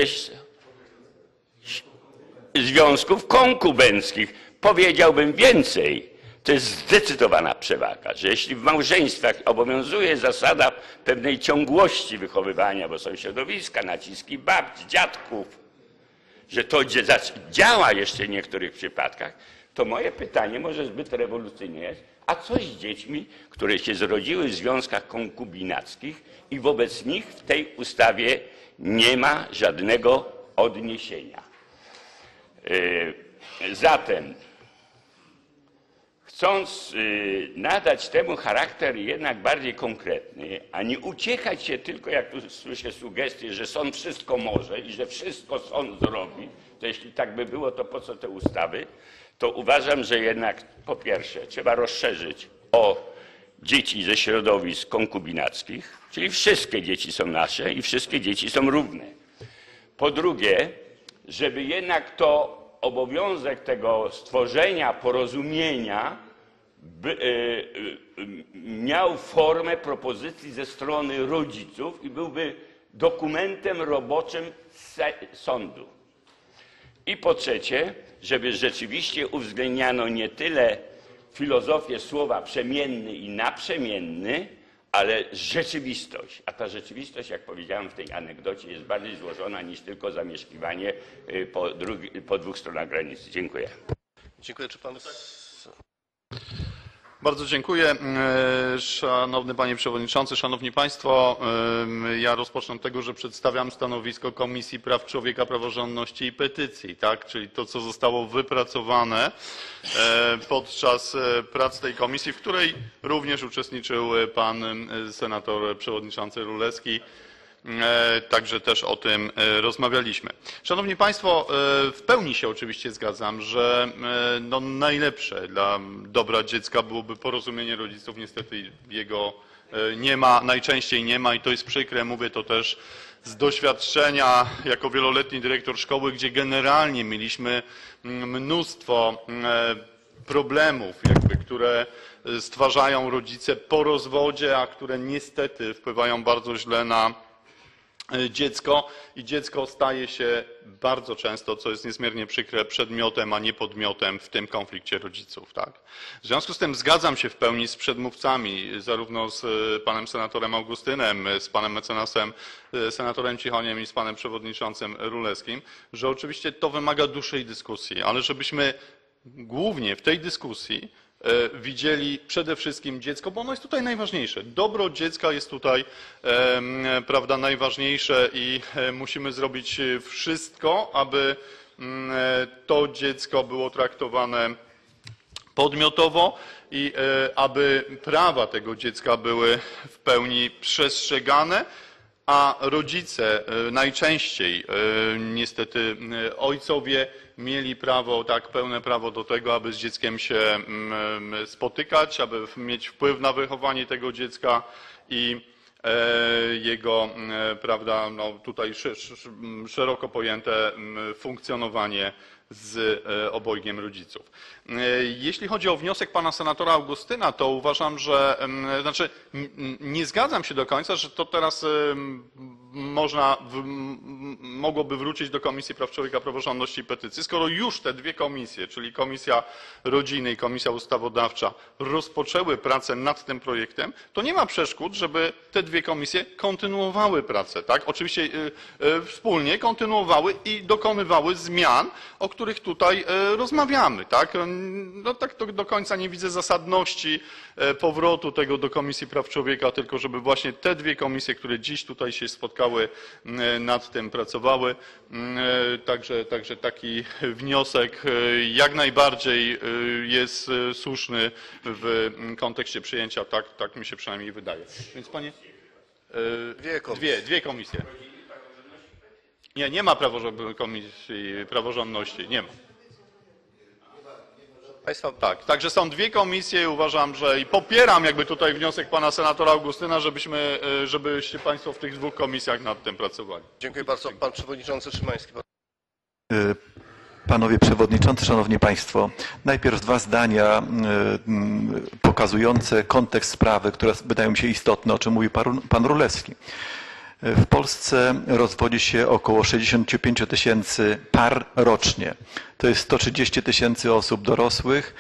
związków konkubenckich. Powiedziałbym więcej, to jest zdecydowana przewaga, że jeśli w małżeństwach obowiązuje zasada pewnej ciągłości wychowywania, bo są środowiska, naciski babci, dziadków, że to działa jeszcze w niektórych przypadkach, to moje pytanie może zbyt rewolucyjne jest, a co z dziećmi, które się zrodziły w związkach konkubinackich i wobec nich w tej ustawie nie ma żadnego odniesienia. Zatem, chcąc nadać temu charakter jednak bardziej konkretny, a nie uciekać się tylko, jak tu słyszę sugestie, że sąd wszystko może i że wszystko sąd zrobi, to jeśli tak by było, to po co te ustawy, to uważam, że jednak po pierwsze trzeba rozszerzyć o dzieci ze środowisk konkubinackich, czyli wszystkie dzieci są nasze i wszystkie dzieci są równe. Po drugie, żeby jednak to obowiązek tego stworzenia porozumienia miał formę propozycji ze strony rodziców i byłby dokumentem roboczym sądu. I po trzecie, żeby rzeczywiście uwzględniano nie tyle filozofię słowa przemienny i naprzemienny, ale rzeczywistość. A ta rzeczywistość, jak powiedziałem w tej anegdocie, jest bardziej złożona niż tylko zamieszkiwanie po dwóch stronach granicy. Dziękuję. Dziękuję. Czy pan... Bardzo dziękuję. Szanowny Panie Przewodniczący, Szanowni Państwo, ja rozpocznę od tego, że przedstawiam stanowisko Komisji Praw Człowieka, Praworządności i Petycji, tak? Czyli to, co zostało wypracowane podczas prac tej komisji, w której również uczestniczył Pan Senator Przewodniczący Rulewski. Także też o tym rozmawialiśmy. Szanowni Państwo, w pełni się oczywiście zgadzam, że no najlepsze dla dobra dziecka byłoby porozumienie rodziców. Niestety jego nie ma, najczęściej nie ma i to jest przykre. Mówię to też z doświadczenia jako wieloletni dyrektor szkoły, gdzie generalnie mieliśmy mnóstwo problemów, jakby, które stwarzają rodzice po rozwodzie, a które niestety wpływają bardzo źle na dziecko i dziecko staje się bardzo często, co jest niezmiernie przykre, przedmiotem, a nie podmiotem w tym konflikcie rodziców. Tak? W związku z tym zgadzam się w pełni z przedmówcami, zarówno z panem senatorem Augustynem, z panem mecenasem, senatorem Cichoniem i z panem przewodniczącym Rulewskim, że oczywiście to wymaga dłuższej dyskusji, ale żebyśmy głównie w tej dyskusji widzieli przede wszystkim dziecko, bo ono jest tutaj najważniejsze. Dobro dziecka jest tutaj, prawda, najważniejsze i musimy zrobić wszystko, aby to dziecko było traktowane podmiotowo i aby prawa tego dziecka były w pełni przestrzegane, a rodzice, najczęściej niestety ojcowie, mieli prawo, tak, pełne prawo do tego, aby z dzieckiem się spotykać, aby mieć wpływ na wychowanie tego dziecka i jego, prawda, no tutaj szeroko pojęte funkcjonowanie z obojgiem rodziców. Jeśli chodzi o wniosek pana senatora Augustyna, to uważam, że, znaczy nie zgadzam się do końca, że to teraz mogłoby wrócić do Komisji Praw Człowieka, Praworządności i Petycji, skoro już te dwie komisje, czyli Komisja Rodziny i Komisja Ustawodawcza rozpoczęły pracę nad tym projektem, to nie ma przeszkód, żeby te dwie komisje kontynuowały pracę, tak? Oczywiście wspólnie kontynuowały i dokonywały zmian, o których tutaj rozmawiamy, tak? No tak to do końca nie widzę zasadności powrotu tego do Komisji Praw Człowieka, tylko żeby właśnie te dwie komisje, które dziś tutaj się spotkały, nad tym pracowały. Także taki wniosek jak najbardziej jest słuszny w kontekście przyjęcia, tak mi się przynajmniej wydaje. Więc panie... Dwie komisje. Nie, nie ma Komisji Praworządności, nie ma. Tak, także są dwie komisje, uważam, że i popieram jakby tutaj wniosek pana senatora Augustyna, żebyście Państwo w tych dwóch komisjach nad tym pracowali. Dziękuję bardzo. Pan przewodniczący Szymański. Panowie przewodniczący, szanowni państwo, najpierw dwa zdania pokazujące kontekst sprawy, które wydają mi się istotne, o czym mówi pan Rulewski. W Polsce rozwodzi się około 65 tysięcy par rocznie. To jest 130 tysięcy osób dorosłych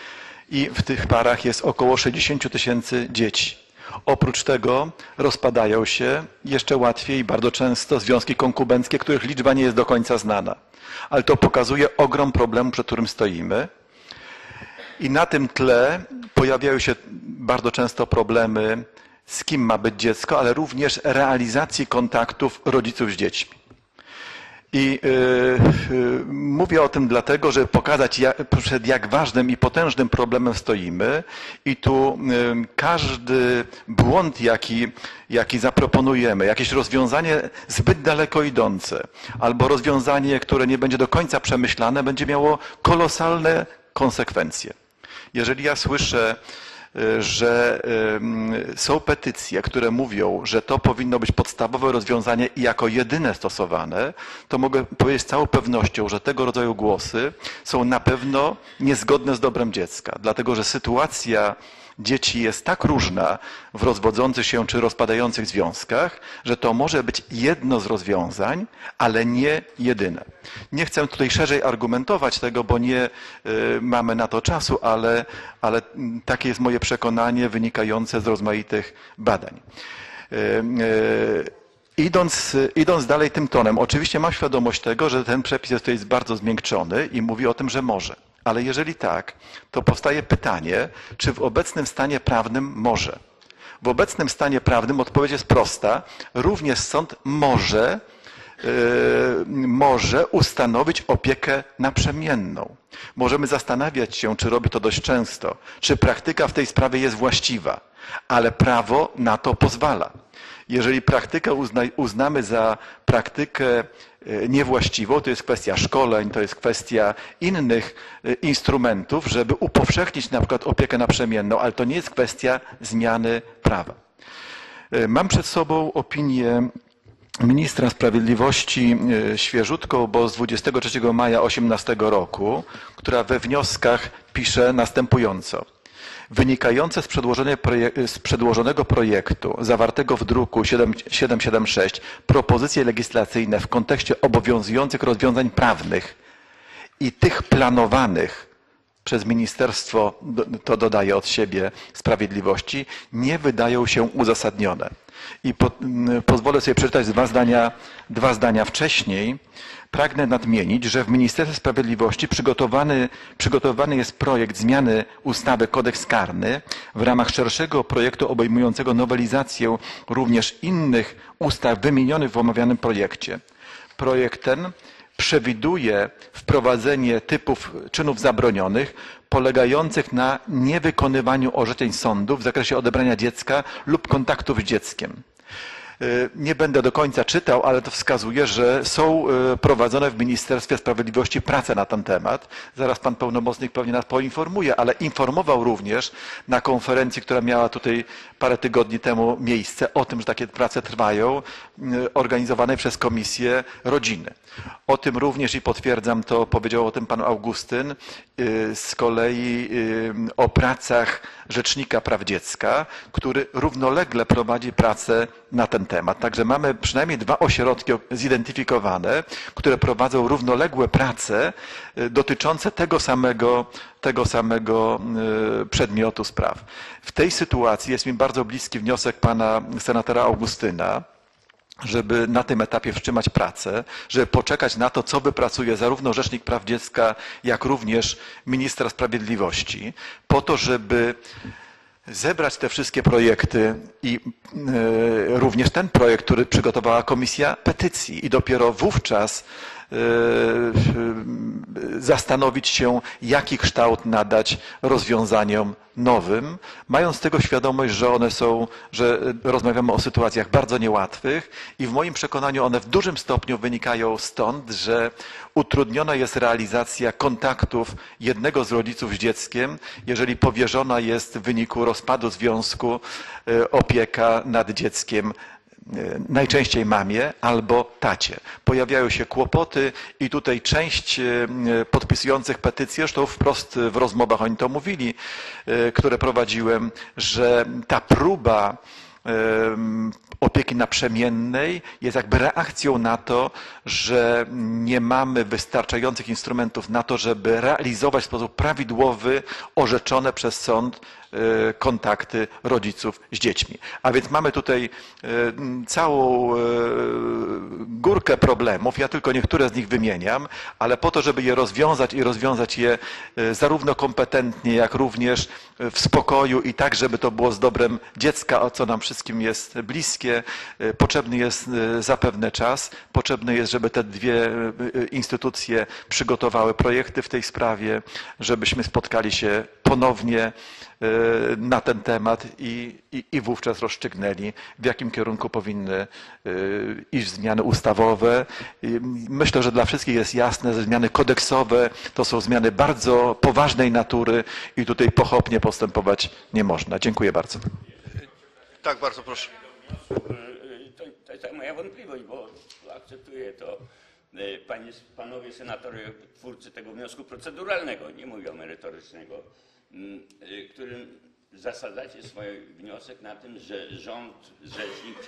i w tych parach jest około 60 tysięcy dzieci. Oprócz tego rozpadają się jeszcze łatwiej i bardzo często związki konkubenckie, których liczba nie jest do końca znana. Ale to pokazuje ogrom problemu, przed którym stoimy. I na tym tle pojawiają się bardzo często problemy, z kim ma być dziecko, ale również realizacji kontaktów rodziców z dziećmi. I mówię o tym dlatego, żeby pokazać, przed jak ważnym i potężnym problemem stoimy. I tu każdy błąd, jaki zaproponujemy, jakieś rozwiązanie zbyt daleko idące albo rozwiązanie, które nie będzie do końca przemyślane, będzie miało kolosalne konsekwencje. Jeżeli ja słyszę, że są petycje, które mówią, że to powinno być podstawowe rozwiązanie i jako jedyne stosowane, to mogę powiedzieć z całą pewnością, że tego rodzaju głosy są na pewno niezgodne z dobrem dziecka. Dlatego, że sytuacja dzieci jest tak różna w rozwodzących się czy rozpadających związkach, że to może być jedno z rozwiązań, ale nie jedyne. Nie chcę tutaj szerzej argumentować tego, bo nie mamy na to czasu, ale takie jest moje przekonanie wynikające z rozmaitych badań. Idąc dalej tym tonem, oczywiście mam świadomość tego, że ten przepis jest tutaj bardzo zmiękczony i mówi o tym, że może. Ale jeżeli tak, to powstaje pytanie, czy w obecnym stanie prawnym może. W obecnym stanie prawnym odpowiedź jest prosta. Również sąd może ustanowić opiekę naprzemienną. Możemy zastanawiać się, czy robi to dość często, czy praktyka w tej sprawie jest właściwa, ale prawo na to pozwala. Jeżeli praktykę uznamy za praktykę niewłaściwą, to jest kwestia szkoleń, to jest kwestia innych instrumentów, żeby upowszechnić na przykład opiekę naprzemienną, ale to nie jest kwestia zmiany prawa. Mam przed sobą opinię ministra sprawiedliwości świeżutką, bo z 23 maja 2018 roku, która we wnioskach pisze następująco. Wynikające z przedłożonego projektu zawartego w druku 776 propozycje legislacyjne w kontekście obowiązujących rozwiązań prawnych i tych planowanych przez Ministerstwo, to dodaję od siebie, Sprawiedliwości, nie wydają się uzasadnione. I pozwolę sobie przeczytać dwa zdania wcześniej. Pragnę nadmienić, że w Ministerstwie Sprawiedliwości przygotowany jest projekt zmiany ustawy Kodeks karny w ramach szerszego projektu obejmującego nowelizację również innych ustaw wymienionych w omawianym projekcie. Projekt ten przewiduje wprowadzenie typów czynów zabronionych polegających na niewykonywaniu orzeczeń sądu w zakresie odebrania dziecka lub kontaktów z dzieckiem. Nie będę do końca czytał, ale to wskazuje, że są prowadzone w Ministerstwie Sprawiedliwości prace na ten temat. Zaraz pan pełnomocnik pewnie nas poinformuje, ale informował również na konferencji, która miała tutaj parę tygodni temu miejsce, o tym, że takie prace trwają, organizowane przez Komisję Rodziny. O tym również, i potwierdzam to, powiedział o tym pan Augustyn, z kolei o pracach Rzecznika Praw Dziecka, który równolegle prowadzi pracę na ten temat. Także mamy przynajmniej dwa ośrodki zidentyfikowane, które prowadzą równoległe prace dotyczące tego samego przedmiotu spraw. W tej sytuacji jest mi bardzo bliski wniosek pana senatora Augustyna, żeby na tym etapie wstrzymać pracę, żeby poczekać na to, co wypracuje zarówno Rzecznik Praw Dziecka, jak również minister sprawiedliwości, po to, żeby zebrać te wszystkie projekty i również ten projekt, który przygotowała Komisja Petycji, i dopiero wówczas zastanowić się, jaki kształt nadać rozwiązaniom nowym, mając tego świadomość, że że rozmawiamy o sytuacjach bardzo niełatwych i w moim przekonaniu one w dużym stopniu wynikają stąd, że utrudniona jest realizacja kontaktów jednego z rodziców z dzieckiem, jeżeli powierzona jest w wyniku rozpadu związku opieka nad dzieckiem najczęściej mamie albo tacie. Pojawiają się kłopoty i tutaj część podpisujących petycję, zresztą wprost w rozmowach oni to mówili, które prowadziłem, że ta próba opieki naprzemiennej jest jakby reakcją na to, że nie mamy wystarczających instrumentów na to, żeby realizować w sposób prawidłowy orzeczone przez sąd kontakty rodziców z dziećmi. A więc mamy tutaj całą górkę problemów, ja tylko niektóre z nich wymieniam, ale po to, żeby je rozwiązać i rozwiązać je zarówno kompetentnie, jak również w spokoju i tak, żeby to było z dobrem dziecka, o co nam wszystkim jest bliskie, potrzebny jest zapewne czas, potrzebny jest, żeby te dwie instytucje przygotowały projekty w tej sprawie, żebyśmy spotkali się ponownie na ten temat i wówczas rozstrzygnęli, w jakim kierunku powinny iść zmiany ustawowe. Myślę, że dla wszystkich jest jasne, że zmiany kodeksowe to są zmiany bardzo poważnej natury i tutaj pochopnie postępować nie można. Dziękuję bardzo. Tak, bardzo proszę. To jest moja wątpliwość, bo akceptuję to. Panowie senatorowie, twórcy tego wniosku proceduralnego, nie mówię o merytorycznego, którym zasadzacie swój wniosek na tym, że rząd, rzecznik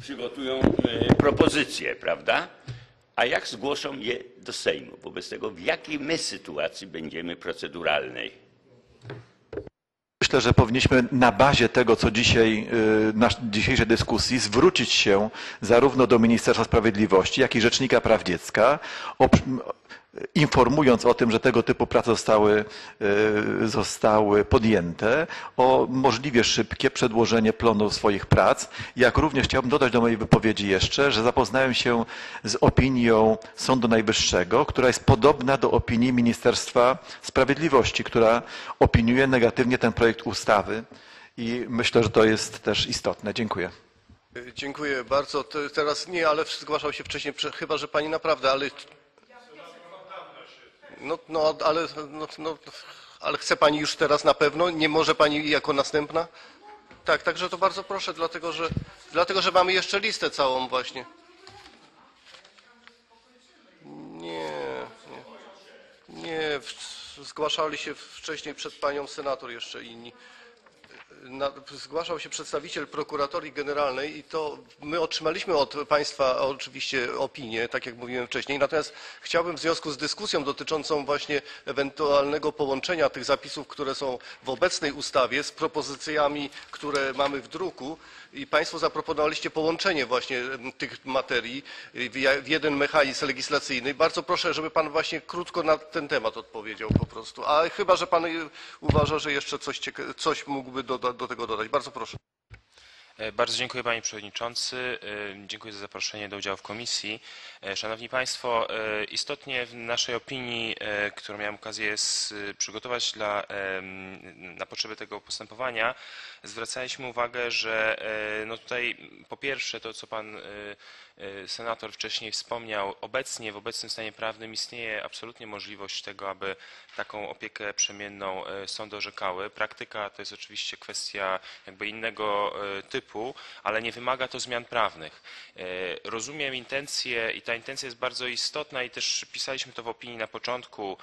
przygotują propozycje, prawda? A jak zgłoszą je do Sejmu? Wobec tego, w jakiej my sytuacji będziemy proceduralnej? Myślę, że powinniśmy na bazie tego, co dzisiaj, dzisiejszej dyskusji, zwrócić się zarówno do Ministerstwa Sprawiedliwości, jak i Rzecznika Praw Dziecka, informując o tym, że tego typu prace zostały podjęte, o możliwie szybkie przedłożenie planu swoich prac. Jak również chciałbym dodać do mojej wypowiedzi jeszcze, że zapoznałem się z opinią Sądu Najwyższego, która jest podobna do opinii Ministerstwa Sprawiedliwości, która opiniuje negatywnie ten projekt ustawy i myślę, że to jest też istotne. Dziękuję. Dziękuję bardzo. Teraz nie, ale zgłaszał się wcześniej, chyba że pani naprawdę, ale... ale chce pani już teraz na pewno, nie może pani jako następna? Tak, także to bardzo proszę, dlatego że mamy jeszcze listę całą właśnie. Nie, zgłaszali się wcześniej przed panią senator jeszcze inni. Zgłaszał się przedstawiciel Prokuratorii Generalnej i to my otrzymaliśmy od państwa oczywiście opinię, tak jak mówiłem wcześniej. Natomiast chciałbym w związku z dyskusją dotyczącą właśnie ewentualnego połączenia tych zapisów, które są w obecnej ustawie z propozycjami, które mamy w druku, i państwo zaproponowaliście połączenie właśnie tych materii w jeden mechanizm legislacyjny. Bardzo proszę, żeby pan właśnie krótko na ten temat odpowiedział po prostu. A chyba że pan uważa, że jeszcze coś mógłby do tego dodać. Bardzo proszę. Bardzo dziękuję panie przewodniczący. Dziękuję za zaproszenie do udziału w komisji. Szanowni państwo, istotnie w naszej opinii, którą miałem okazję przygotować na potrzeby tego postępowania, zwracaliśmy uwagę, że no tutaj po pierwsze to, co pan senator wcześniej wspomniał, obecnie w obecnym stanie prawnym istnieje absolutnie możliwość tego, aby taką opiekę przemienną sądy orzekały. Praktyka to jest oczywiście kwestia jakby innego typu, ale nie wymaga to zmian prawnych. Rozumiem intencję i ta intencja jest bardzo istotna i też pisaliśmy to w opinii na początku,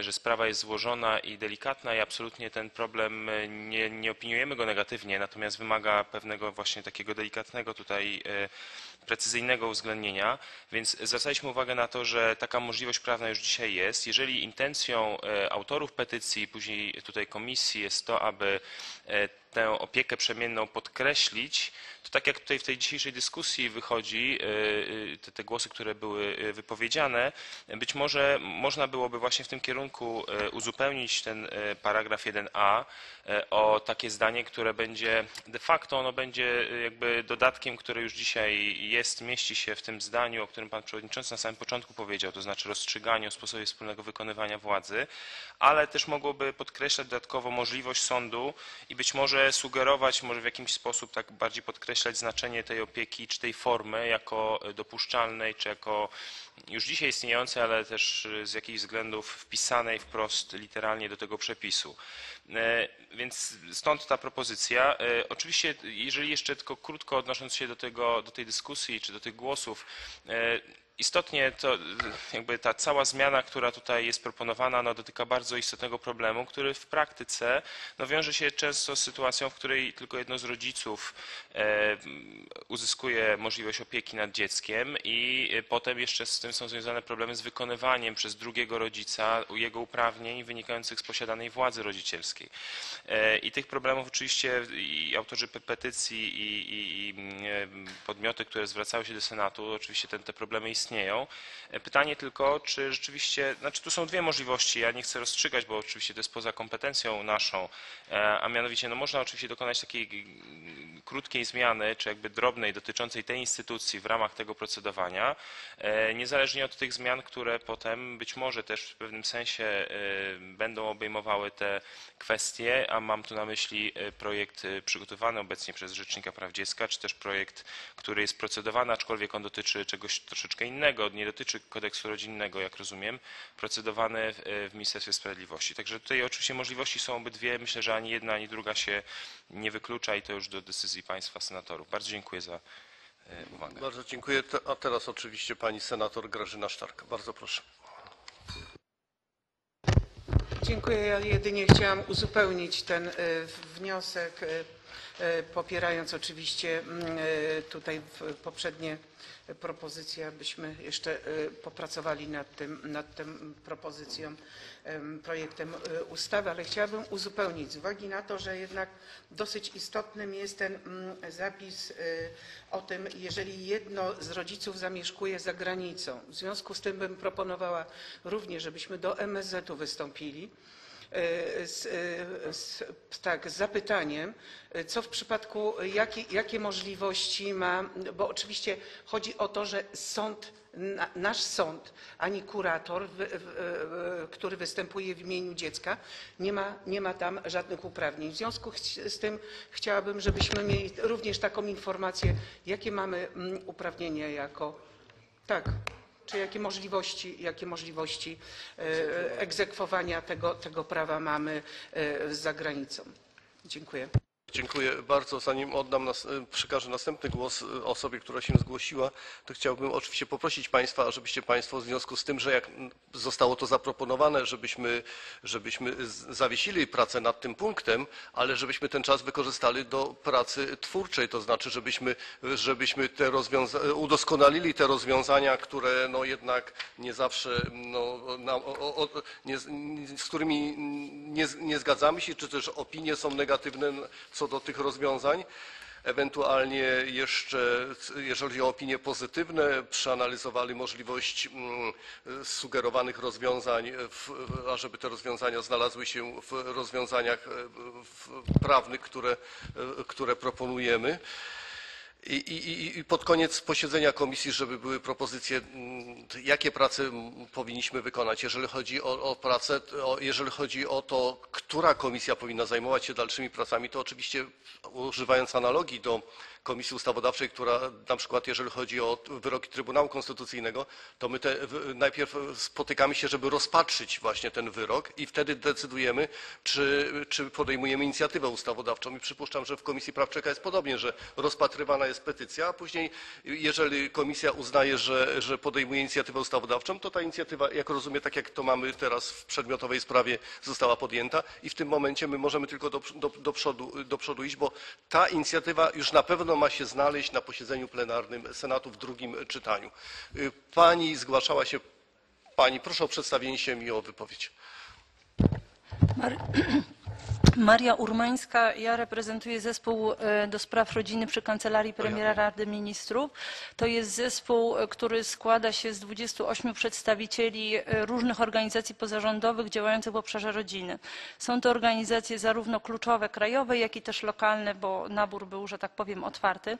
że sprawa jest złożona i delikatna i absolutnie ten problem nie opiniujemy go negatywnie, natomiast wymaga pewnego właśnie takiego delikatnego tutaj precyzyjnego uwzględnienia, więc zwracaliśmy uwagę na to, że taka możliwość prawna już dzisiaj jest. Jeżeli intencją autorów petycji, później tutaj komisji jest to, aby tę opiekę przemienną podkreślić, to tak jak tutaj w tej dzisiejszej dyskusji wychodzi, te głosy, które były wypowiedziane, być może można byłoby właśnie w tym kierunku uzupełnić ten paragraf 1a o takie zdanie, które będzie de facto, ono będzie jakby dodatkiem, które już dzisiaj jest, mieści się w tym zdaniu, o którym pan przewodniczący na samym początku powiedział, to znaczy rozstrzyganiu o sposobie wspólnego wykonywania władzy, ale też mogłoby podkreślać dodatkowo możliwość sądu i być może sugerować, może w jakiś sposób tak bardziej podkreślać znaczenie tej opieki czy tej formy jako dopuszczalnej, czy jako już dzisiaj istniejącej, ale też z jakichś względów wpisanej wprost literalnie do tego przepisu. Więc stąd ta propozycja. Oczywiście, jeżeli jeszcze tylko krótko odnosząc się do tej dyskusji czy do tych głosów, istotnie to jakby ta cała zmiana, która tutaj jest proponowana, no dotyka bardzo istotnego problemu, który w praktyce no wiąże się często z sytuacją, w której tylko jedno z rodziców uzyskuje możliwość opieki nad dzieckiem i potem jeszcze z tym są związane problemy z wykonywaniem przez drugiego rodzica jego uprawnień wynikających z posiadanej władzy rodzicielskiej. I tych problemów oczywiście i autorzy petycji i podmioty, które zwracały się do Senatu, oczywiście te problemy istnieją. Pytanie tylko, czy rzeczywiście, znaczy tu są dwie możliwości, ja nie chcę rozstrzygać, bo oczywiście to jest poza kompetencją naszą, a mianowicie no można oczywiście dokonać takiej krótkiej zmiany, czy jakby drobnej dotyczącej tej instytucji w ramach tego procedowania, niezależnie od tych zmian, które potem być może też w pewnym sensie będą obejmowały te kwestie, a mam tu na myśli projekt przygotowany obecnie przez Rzecznika Praw Dziecka, czy też projekt, który jest procedowany, aczkolwiek on dotyczy czegoś troszeczkę innego, nie dotyczy kodeksu rodzinnego, jak rozumiem, procedowany w Ministerstwie Sprawiedliwości. Także tutaj oczywiście możliwości są obydwie. Myślę, że ani jedna, ani druga się nie wyklucza i to już do decyzji państwa senatorów. Bardzo dziękuję za uwagę. Bardzo dziękuję. A teraz oczywiście pani senator Grażyna Sztark. Bardzo proszę. Dziękuję. Ja jedynie chciałam uzupełnić ten wniosek, popierając oczywiście tutaj poprzednie propozycje, abyśmy jeszcze popracowali nad tym propozycją, projektem ustawy, ale chciałabym uzupełnić z uwagi na to, że jednak dosyć istotnym jest ten zapis o tym, jeżeli jedno z rodziców zamieszkuje za granicą. W związku z tym bym proponowała również, żebyśmy do MSZ-u wystąpili z zapytaniem, co w przypadku, jakie możliwości ma, bo oczywiście chodzi o to, że sąd, nasz sąd, ani kurator, który występuje w imieniu dziecka, nie ma tam żadnych uprawnień. W związku z tym chciałabym, żebyśmy mieli również taką informację, jakie mamy uprawnienia jako... Tak. Czy jakie możliwości egzekwowania tego prawa mamy za granicą. Dziękuję. Dziękuję bardzo. Zanim przekażę następny głos osobie, która się zgłosiła, to chciałbym oczywiście poprosić Państwa, żebyście Państwo w związku z tym, że jak zostało to zaproponowane, żebyśmy zawiesili pracę nad tym punktem, ale żebyśmy ten czas wykorzystali do pracy twórczej, to znaczy żebyśmy udoskonalili te rozwiązania, które no jednak nie zawsze, z którymi nie zgadzamy się, czy też opinie są negatywne co do tych rozwiązań. Ewentualnie jeszcze, jeżeli chodzi o opinie pozytywne, przeanalizowali możliwość sugerowanych rozwiązań, ażeby te rozwiązania znalazły się w rozwiązaniach prawnych, które proponujemy. I pod koniec posiedzenia komisji, żeby były propozycje, jakie prace powinniśmy wykonać, jeżeli chodzi o pracę, jeżeli chodzi o to, która komisja powinna zajmować się dalszymi pracami, to oczywiście używając analogii do Komisji Ustawodawczej, która na przykład, jeżeli chodzi o wyroki Trybunału Konstytucyjnego, to my najpierw spotykamy się, żeby rozpatrzyć właśnie ten wyrok i wtedy decydujemy, czy podejmujemy inicjatywę ustawodawczą. I przypuszczam, że w Komisji Praw Człowieka jest podobnie, że rozpatrywana jest petycja, a później, jeżeli komisja uznaje, że podejmuje inicjatywę ustawodawczą, to ta inicjatywa, jak rozumiem, tak jak to mamy teraz w przedmiotowej sprawie, została podjęta i w tym momencie my możemy tylko do przodu iść, bo ta inicjatywa już na pewno ma się znaleźć na posiedzeniu plenarnym Senatu w drugim czytaniu. Pani zgłaszała się, pani, proszę o przedstawienie się i o wypowiedź. Maria Urmańska, ja reprezentuję zespół do spraw rodziny przy Kancelarii Premiera Rady Ministrów. To jest zespół, który składa się z 28 przedstawicieli różnych organizacji pozarządowych działających w obszarze rodziny. Są to organizacje zarówno kluczowe, krajowe, jak i też lokalne, bo nabór był, że tak powiem, otwarty.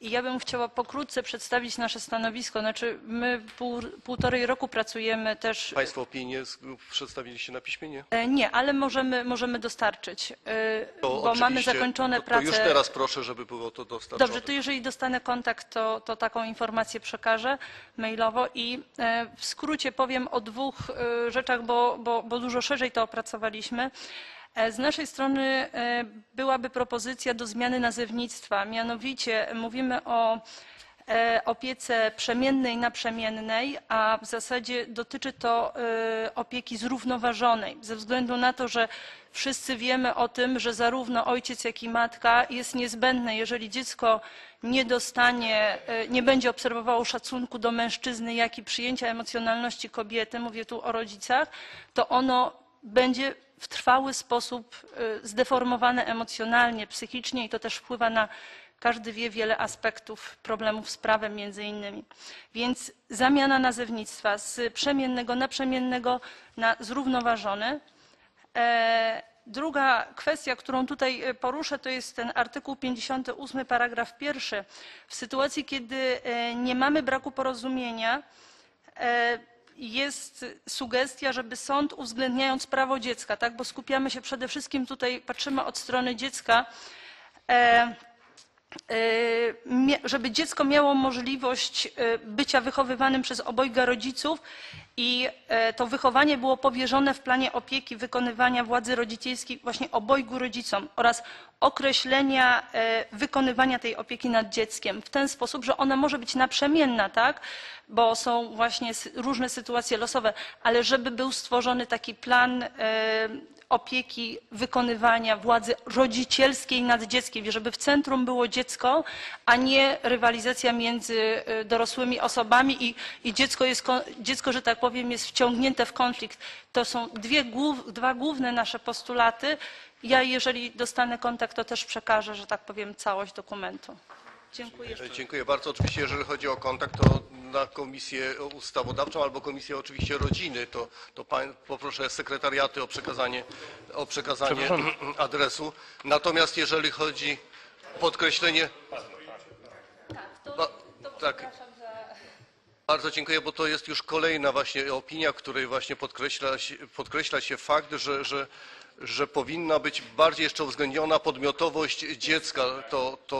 I ja bym chciała pokrótce przedstawić nasze stanowisko. Znaczy, my półtorej roku pracujemy też... Państwo opinię przedstawiliście na piśmie? Nie, ale możemy dostarczyć. Bo mamy zakończone prace. Już teraz proszę, żeby było to dostarczone. Dobrze, to jeżeli dostanę kontakt, to taką informację przekażę mailowo i w skrócie powiem o dwóch rzeczach, bo dużo szerzej to opracowaliśmy. Z naszej strony byłaby propozycja do zmiany nazewnictwa, mianowicie mówimy o opiece przemiennej, naprzemiennej, a w zasadzie dotyczy to opieki zrównoważonej, ze względu na to, że wszyscy wiemy o tym, że zarówno ojciec, jak i matka jest niezbędne. Jeżeli dziecko nie dostanie, nie będzie obserwowało szacunku do mężczyzny, jak i przyjęcia emocjonalności kobiety, mówię tu o rodzicach, to ono będzie w trwały sposób zdeformowane emocjonalnie, psychicznie i to też wpływa na... Każdy wie wiele aspektów problemów z prawem między innymi. Więc zamiana nazewnictwa z przemiennego, naprzemiennego na zrównoważony. Druga kwestia, którą tutaj poruszę, to jest ten artykuł 58 paragraf 1. W sytuacji, kiedy nie mamy braku porozumienia, jest sugestia, żeby sąd uwzględniając prawo dziecka, tak, bo skupiamy się przede wszystkim tutaj, patrzymy od strony dziecka, żeby dziecko miało możliwość bycia wychowywanym przez obojga rodziców i to wychowanie było powierzone w planie opieki wykonywania władzy rodzicielskiej właśnie obojgu rodzicom oraz określenia wykonywania tej opieki nad dzieckiem w ten sposób, że ona może być naprzemienna, tak? Bo są właśnie różne sytuacje losowe, ale żeby był stworzony taki plan opieki, wykonywania władzy rodzicielskiej nad dzieckiem, żeby w centrum było dziecko, a nie rywalizacja między dorosłymi osobami i dziecko, że tak powiem, jest wciągnięte w konflikt. To są dwa główne nasze postulaty. Ja, jeżeli dostanę kontakt, to też przekażę, że tak powiem, całość dokumentu. Dziękuję. Dziękuję bardzo. Oczywiście, jeżeli chodzi o kontakt, to na Komisję Ustawodawczą albo Komisję oczywiście Rodziny, to poproszę sekretariaty o przekazanie adresu. Natomiast jeżeli chodzi o podkreślenie... Tak. Bardzo dziękuję, bo to jest już kolejna właśnie opinia, w której właśnie podkreśla się fakt, że powinna być bardziej jeszcze uwzględniona podmiotowość dziecka.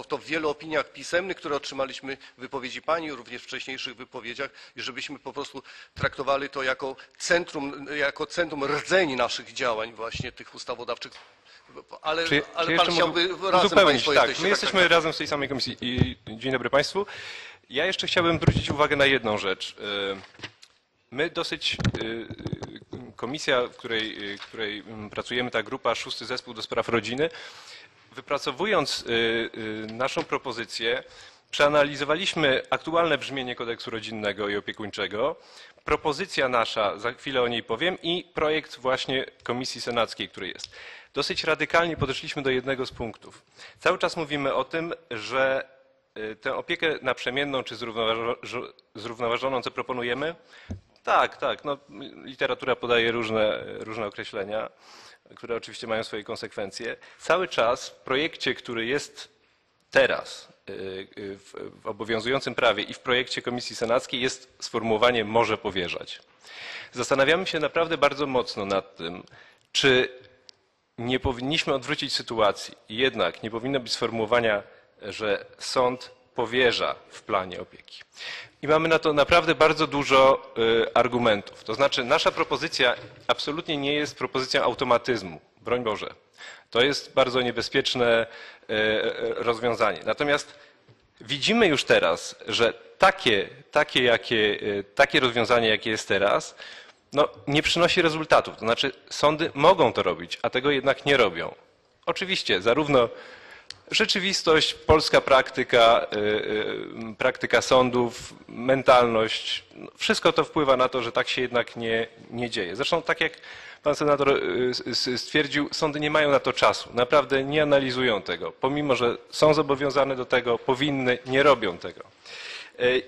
To w wielu opiniach pisemnych, które otrzymaliśmy w wypowiedzi pani, również w wcześniejszych wypowiedziach, i żebyśmy po prostu traktowali to jako centrum rdzeni naszych działań właśnie tych ustawodawczych. Ale pan chciałby razem państwo tak, jesteście. My jesteśmy razem w tej samej komisji. I dzień dobry państwu. Ja jeszcze chciałbym zwrócić uwagę na jedną rzecz. My komisja, w której pracujemy, ta grupa, 6. Zespół do Spraw Rodziny, wypracowując naszą propozycję, przeanalizowaliśmy aktualne brzmienie kodeksu rodzinnego i opiekuńczego, propozycja nasza, za chwilę o niej powiem, i projekt właśnie Komisji Senackiej, który jest. Dosyć radykalnie podeszliśmy do jednego z punktów. Cały czas mówimy o tym, że tę opiekę naprzemienną czy zrównoważoną, co proponujemy, tak, no, literatura podaje różne określenia, które oczywiście mają swoje konsekwencje. Cały czas w projekcie, który jest teraz w obowiązującym prawie i w projekcie Komisji Senackiej jest sformułowanie może powierzać. Zastanawiamy się naprawdę bardzo mocno nad tym, czy nie powinniśmy odwrócić sytuacji. Jednak nie powinno być sformułowania, że sąd powierza w planie opieki. I mamy na to naprawdę bardzo dużo argumentów. To znaczy nasza propozycja absolutnie nie jest propozycją automatyzmu. Broń Boże. To jest bardzo niebezpieczne rozwiązanie. Natomiast widzimy już teraz, że takie rozwiązanie, jakie jest teraz, no, nie przynosi rezultatów. To znaczy sądy mogą to robić, a tego jednak nie robią. Oczywiście zarówno rzeczywistość, polska praktyka, praktyka sądów, mentalność, wszystko to wpływa na to, że tak się jednak nie dzieje. Zresztą tak jak pan senator stwierdził, sądy nie mają na to czasu, naprawdę nie analizują tego. Pomimo że są zobowiązane do tego, powinny, nie robią tego.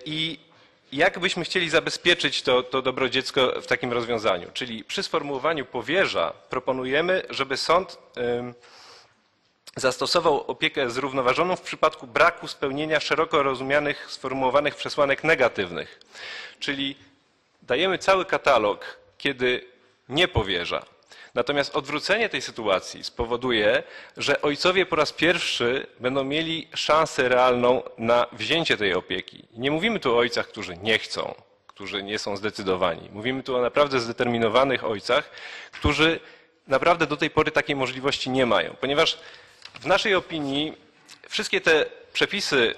I jak byśmy chcieli zabezpieczyć to dobro dziecko w takim rozwiązaniu? Czyli przy sformułowaniu powierza proponujemy, żeby sąd zastosował opiekę zrównoważoną w przypadku braku spełnienia szeroko rozumianych, sformułowanych przesłanek negatywnych. Czyli dajemy cały katalog, kiedy nie powierza. Natomiast odwrócenie tej sytuacji spowoduje, że ojcowie po raz pierwszy będą mieli szansę realną na wzięcie tej opieki. Nie mówimy tu o ojcach, którzy nie chcą, którzy nie są zdecydowani. Mówimy tu o naprawdę zdeterminowanych ojcach, którzy naprawdę do tej pory takiej możliwości nie mają, ponieważ w naszej opinii wszystkie te przepisy,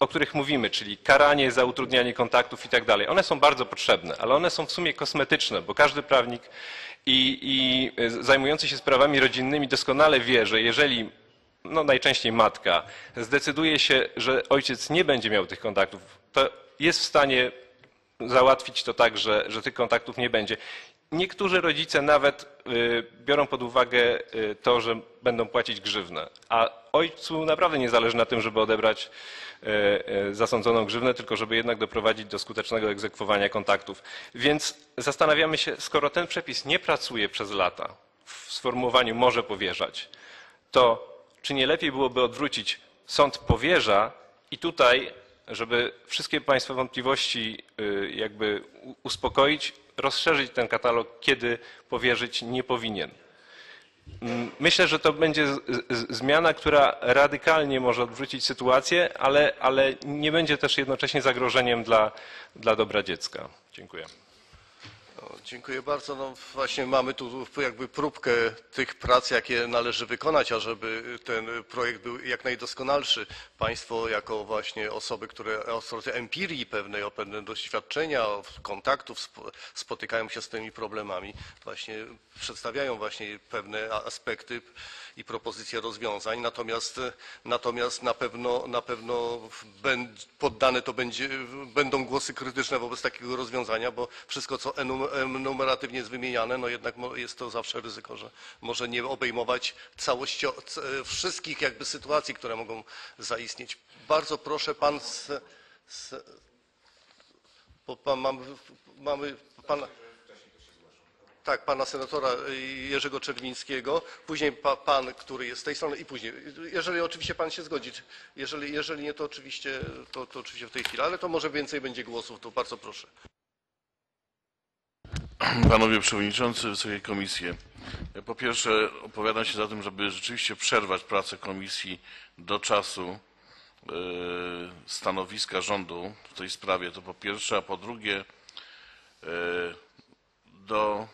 o których mówimy, czyli karanie za utrudnianie kontaktów i tak dalej, one są bardzo potrzebne, ale one są w sumie kosmetyczne, bo każdy prawnik i zajmujący się sprawami rodzinnymi doskonale wie, że jeżeli najczęściej matka zdecyduje się, że ojciec nie będzie miał tych kontaktów, to jest w stanie załatwić to tak, że tych kontaktów nie będzie. Niektórzy rodzice nawet biorą pod uwagę to, że będą płacić grzywnę, a ojcu naprawdę nie zależy na tym, żeby odebrać zasądzoną grzywnę, tylko żeby jednak doprowadzić do skutecznego egzekwowania kontaktów. Więc zastanawiamy się, skoro ten przepis nie pracuje przez lata w sformułowaniu może powierzać, to czy nie lepiej byłoby odwrócić sąd powierza i tutaj, żeby wszystkie państwa wątpliwości jakby uspokoić, rozszerzyć ten katalog, kiedy powierzyć nie powinien. Myślę, że to będzie zmiana, która radykalnie może odwrócić sytuację, ale nie będzie też jednocześnie zagrożeniem dla dobra dziecka. Dziękuję. Dziękuję bardzo. No właśnie mamy tu jakby próbkę tych prac, jakie należy wykonać, ażeby ten projekt był jak najdoskonalszy. Państwo jako właśnie osoby, które o empirii pewnej, o pewne doświadczenia, kontaktów spotykają się z tymi problemami, właśnie przedstawiają właśnie pewne aspekty i propozycje rozwiązań. Natomiast na pewno poddane to będą głosy krytyczne wobec takiego rozwiązania, bo wszystko, co enumeratywnie jest wymieniane, no jednak jest to zawsze ryzyko, że może nie obejmować całościowo wszystkich jakby sytuacji, które mogą zaistnieć. Bardzo proszę pan, bo pan mamy pana... Tak, pana senatora Jerzego Czerwińskiego, później pan, który jest z tej strony i później, jeżeli oczywiście pan się zgodzi, jeżeli nie, to oczywiście, to oczywiście w tej chwili, ale to może więcej będzie głosów, to bardzo proszę. Panowie przewodniczący, wysokie komisje. Po pierwsze opowiadam się za tym, żeby rzeczywiście przerwać pracę komisji do czasu stanowiska rządu w tej sprawie, to po pierwsze, a po drugie do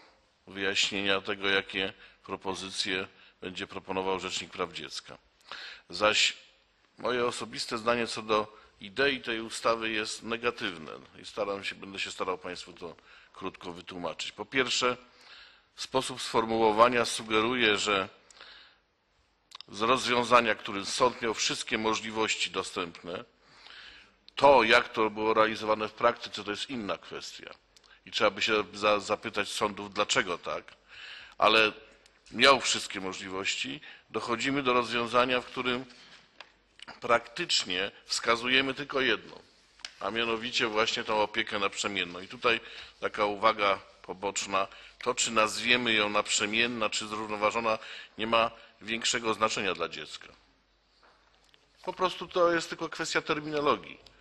wyjaśnienia tego, jakie propozycje będzie proponował Rzecznik Praw Dziecka. Zaś moje osobiste zdanie co do idei tej ustawy jest negatywne i będę się starał Państwu to krótko wytłumaczyć. Po pierwsze, sposób sformułowania sugeruje, że z rozwiązania, którym sąd miał wszystkie możliwości dostępne, to jak to było realizowane w praktyce, to jest inna kwestia. I trzeba by się zapytać sądów, dlaczego tak, ale miał wszystkie możliwości. Dochodzimy do rozwiązania, w którym praktycznie wskazujemy tylko jedno, a mianowicie właśnie tą opiekę naprzemienną. I tutaj taka uwaga poboczna, to czy nazwiemy ją naprzemienna, czy zrównoważona, nie ma większego znaczenia dla dziecka. Po prostu to jest tylko kwestia terminologii.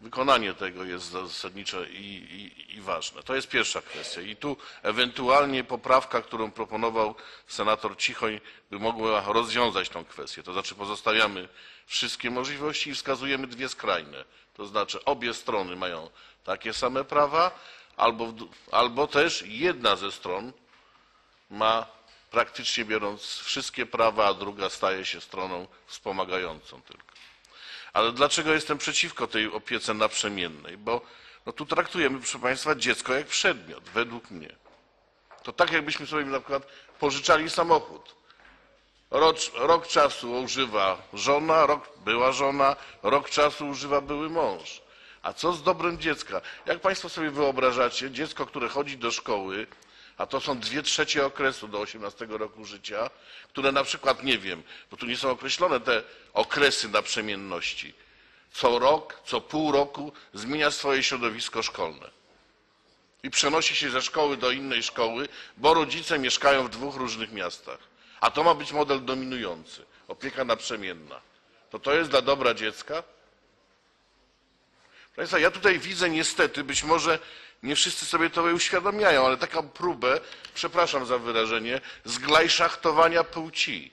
Wykonanie tego jest zasadnicze i ważne. To jest pierwsza kwestia. I tu ewentualnie poprawka, którą proponował senator Cichoń, by mogła rozwiązać tą kwestię. To znaczy pozostawiamy wszystkie możliwości i wskazujemy dwie skrajne. To znaczy obie strony mają takie same prawa, albo też jedna ze stron ma praktycznie biorąc wszystkie prawa, a druga staje się stroną wspomagającą tylko. Ale dlaczego jestem przeciwko tej opiece naprzemiennej? Bo no, tu traktujemy, proszę Państwa, dziecko jak przedmiot, według mnie. To tak, jakbyśmy sobie na przykład pożyczali samochód. Rok czasu używa żona, była żona, rok czasu używa były mąż. A co z dobrem dziecka? Jak Państwo sobie wyobrażacie, dziecko, które chodzi do szkoły, a to są 2/3 okresu do 18 roku życia, które na przykład, nie wiem, bo tu nie są określone te okresy naprzemienności. Co rok, co pół roku zmienia swoje środowisko szkolne i przenosi się ze szkoły do innej szkoły, bo rodzice mieszkają w dwóch różnych miastach. A to ma być model dominujący, opieka naprzemienna. To jest dla dobra dziecka? Proszę Państwa, ja tutaj widzę niestety, być może nie wszyscy sobie to uświadamiają, ale taką próbę, przepraszam za wyrażenie, zglajszachtowania płci.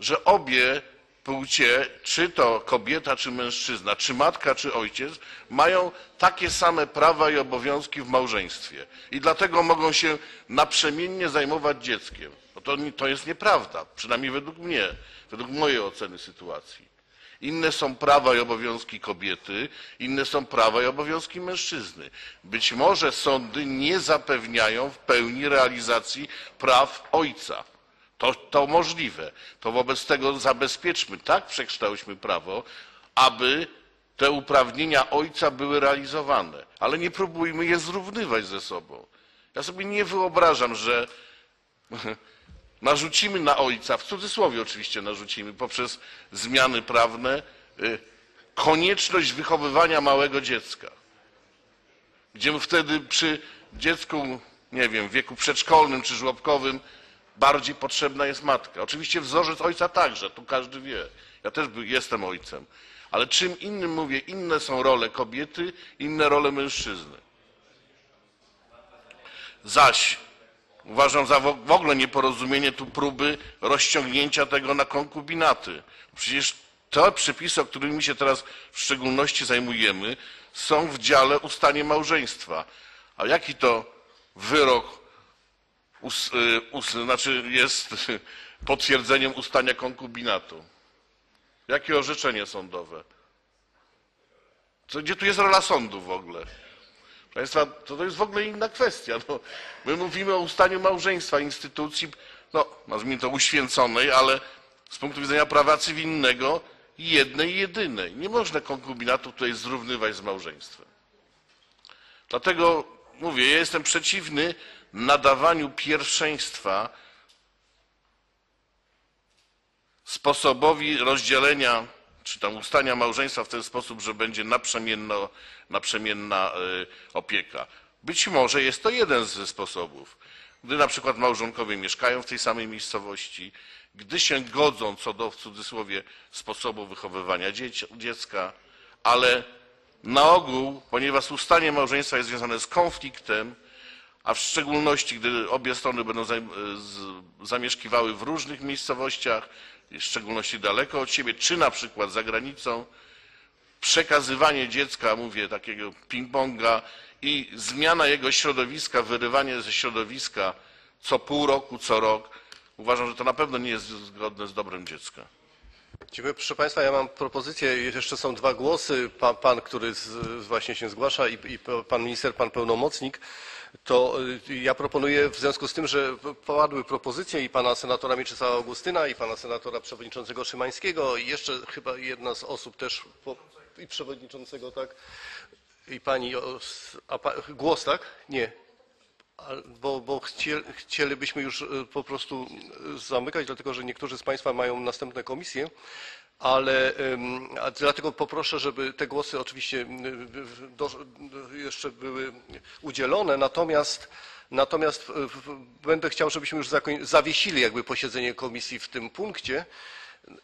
Że obie płcie, czy to kobieta, czy mężczyzna, czy matka, czy ojciec, mają takie same prawa i obowiązki w małżeństwie. I dlatego mogą się naprzemiennie zajmować dzieckiem. No to jest nieprawda, przynajmniej według mnie, według mojej oceny sytuacji. Inne są prawa i obowiązki kobiety, inne są prawa i obowiązki mężczyzny. Być może sądy nie zapewniają w pełni realizacji praw ojca. To możliwe. To wobec tego zabezpieczmy, tak przekształćmy prawo, aby te uprawnienia ojca były realizowane. Ale nie próbujmy je zrównywać ze sobą. Ja sobie nie wyobrażam, że narzucimy na ojca, w cudzysłowie oczywiście narzucimy, poprzez zmiany prawne, konieczność wychowywania małego dziecka. Gdzie wtedy przy dziecku, nie wiem, w wieku przedszkolnym czy żłobkowym bardziej potrzebna jest matka. Oczywiście wzorzec ojca także, tu każdy wie. Ja też jestem ojcem. Ale czym innym mówię, inne są role kobiety, inne role mężczyzny. Zaś Uważam za w ogóle nieporozumienie tu próby rozciągnięcia tego na konkubinaty. Przecież te przepisy, którymi się teraz w szczególności zajmujemy, są w dziale ustanie małżeństwa. A jaki to wyrok jest potwierdzeniem ustania konkubinatu? Jakie orzeczenie sądowe? Gdzie tu jest rola sądu w ogóle? Proszę Państwa, to jest w ogóle inna kwestia. No, my mówimy o ustaniu małżeństwa, instytucji, no nazwijmy to uświęconej, ale z punktu widzenia prawa cywilnego jednej jedynej. Nie można konkubinatu tutaj zrównywać z małżeństwem. Dlatego mówię, ja jestem przeciwny nadawaniu pierwszeństwa sposobowi rozdzielenia czy tam ustania małżeństwa w ten sposób, że będzie naprzemienna opieka. Być może jest to jeden ze sposobów. Gdy na przykład małżonkowie mieszkają w tej samej miejscowości, gdy się godzą co do, w cudzysłowie, sposobu wychowywania dziecka, ale na ogół, ponieważ ustanie małżeństwa jest związane z konfliktem, a w szczególności, gdy obie strony będą zamieszkiwały w różnych miejscowościach, w szczególności daleko od siebie, czy na przykład za granicą, przekazywanie dziecka, mówię, takiego ping-ponga i zmiana jego środowiska, wyrywanie ze środowiska co pół roku, co rok, uważam, że to na pewno nie jest zgodne z dobrem dziecka. Dziękuję. Proszę Państwa, ja mam propozycję, jeszcze są dwa głosy, pan który właśnie się zgłasza i pan minister, pan pełnomocnik. To ja proponuję, w związku z tym, że padły propozycje i pana senatora Mieczysława Augustyna, i pana senatora przewodniczącego Szymańskiego, i jeszcze chyba jedna z osób też, i przewodniczącego, tak, i pani, głos, tak? Nie. Bo chcielibyśmy już po prostu zamykać, dlatego że niektórzy z Państwa mają następne komisje, ale dlatego poproszę, żeby te głosy oczywiście jeszcze były udzielone, natomiast będę chciał, żebyśmy już zawiesili jakby posiedzenie komisji w tym punkcie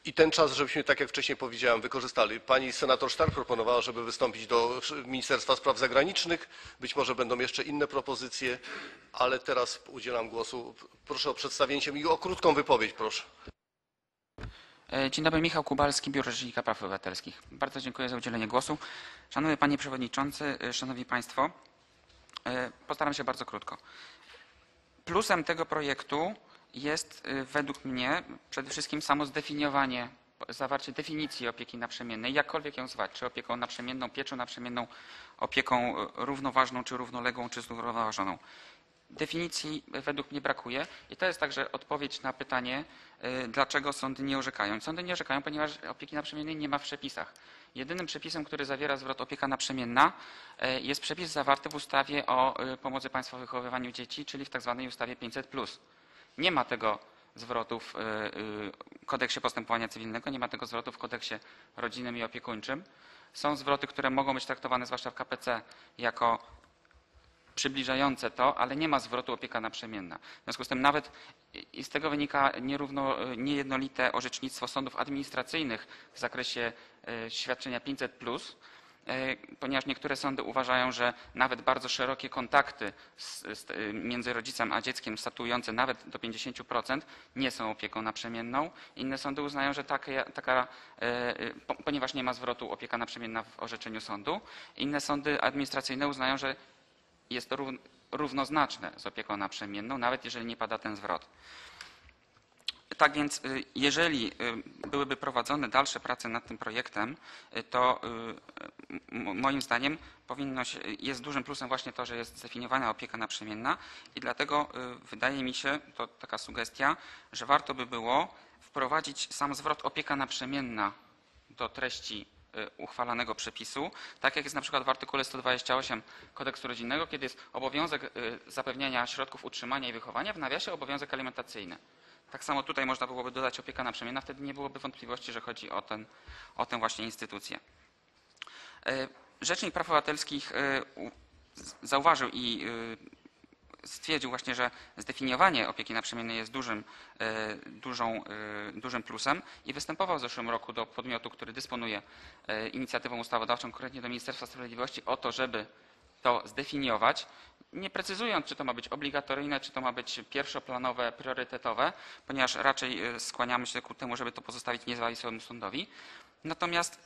i ten czas, żebyśmy, tak jak wcześniej powiedziałem, wykorzystali. Pani senator Sztark proponowała, żeby wystąpić do Ministerstwa Spraw Zagranicznych. Być może będą jeszcze inne propozycje, ale teraz udzielam głosu. Proszę o przedstawienie się i o krótką wypowiedź, proszę. Dzień dobry, Michał Kubalski, Biuro Rzecznika Praw Obywatelskich. Bardzo dziękuję za udzielenie głosu. Szanowny Panie Przewodniczący, Szanowni Państwo, postaram się bardzo krótko. Plusem tego projektu jest według mnie przede wszystkim samo zdefiniowanie, zawarcie definicji opieki naprzemiennej, jakkolwiek ją zwać, czy opieką naprzemienną, pieczą naprzemienną, opieką równoważną, czy równoległą, czy zrównoważoną. Definicji według mnie brakuje i to jest także odpowiedź na pytanie, dlaczego sądy nie orzekają. Sądy nie orzekają, ponieważ opieki naprzemiennej nie ma w przepisach. Jedynym przepisem, który zawiera zwrot opieka naprzemienna, jest przepis zawarty w ustawie o pomocy państwa w wychowywaniu dzieci, czyli w tak zwanej ustawie 500+. Nie ma tego zwrotu w kodeksie postępowania cywilnego, nie ma tego zwrotu w kodeksie rodzinnym i opiekuńczym. Są zwroty, które mogą być traktowane, zwłaszcza w KPC, jako przybliżające to, ale nie ma zwrotu opieka naprzemienna. W związku z tym nawet i z tego wynika niejednolite orzecznictwo sądów administracyjnych w zakresie świadczenia 500+, ponieważ niektóre sądy uważają, że nawet bardzo szerokie kontakty między rodzicem a dzieckiem statujące nawet do 50% nie są opieką naprzemienną. Inne sądy uznają, że ponieważ nie ma zwrotu opieka naprzemienna w orzeczeniu sądu, inne sądy administracyjne uznają, że jest to równoznaczne z opieką naprzemienną, nawet jeżeli nie pada ten zwrot. Tak więc, jeżeli byłyby prowadzone dalsze prace nad tym projektem, to moim zdaniem jest dużym plusem właśnie to, że jest zdefiniowana opieka naprzemienna i dlatego wydaje mi się, to taka sugestia, że warto by było wprowadzić sam zwrot opieka naprzemienna do treści uchwalanego przepisu, tak jak jest na przykład w artykule 128 Kodeksu Rodzinnego, kiedy jest obowiązek zapewniania środków utrzymania i wychowania, w nawiasie obowiązek alimentacyjny. Tak samo tutaj można byłoby dodać opieka naprzemienna, wtedy nie byłoby wątpliwości, że chodzi o tę właśnie instytucję. Rzecznik Praw Obywatelskich zauważył i stwierdził właśnie, że zdefiniowanie opieki naprzemiennej jest dużym plusem i występował w zeszłym roku do podmiotu, który dysponuje inicjatywą ustawodawczą, konkretnie do Ministerstwa Sprawiedliwości, o to, żeby to zdefiniować, nie precyzując, czy to ma być obligatoryjne, czy to ma być pierwszoplanowe, priorytetowe, ponieważ raczej skłaniamy się ku temu, żeby to pozostawić niezawisłemu sądowi. Natomiast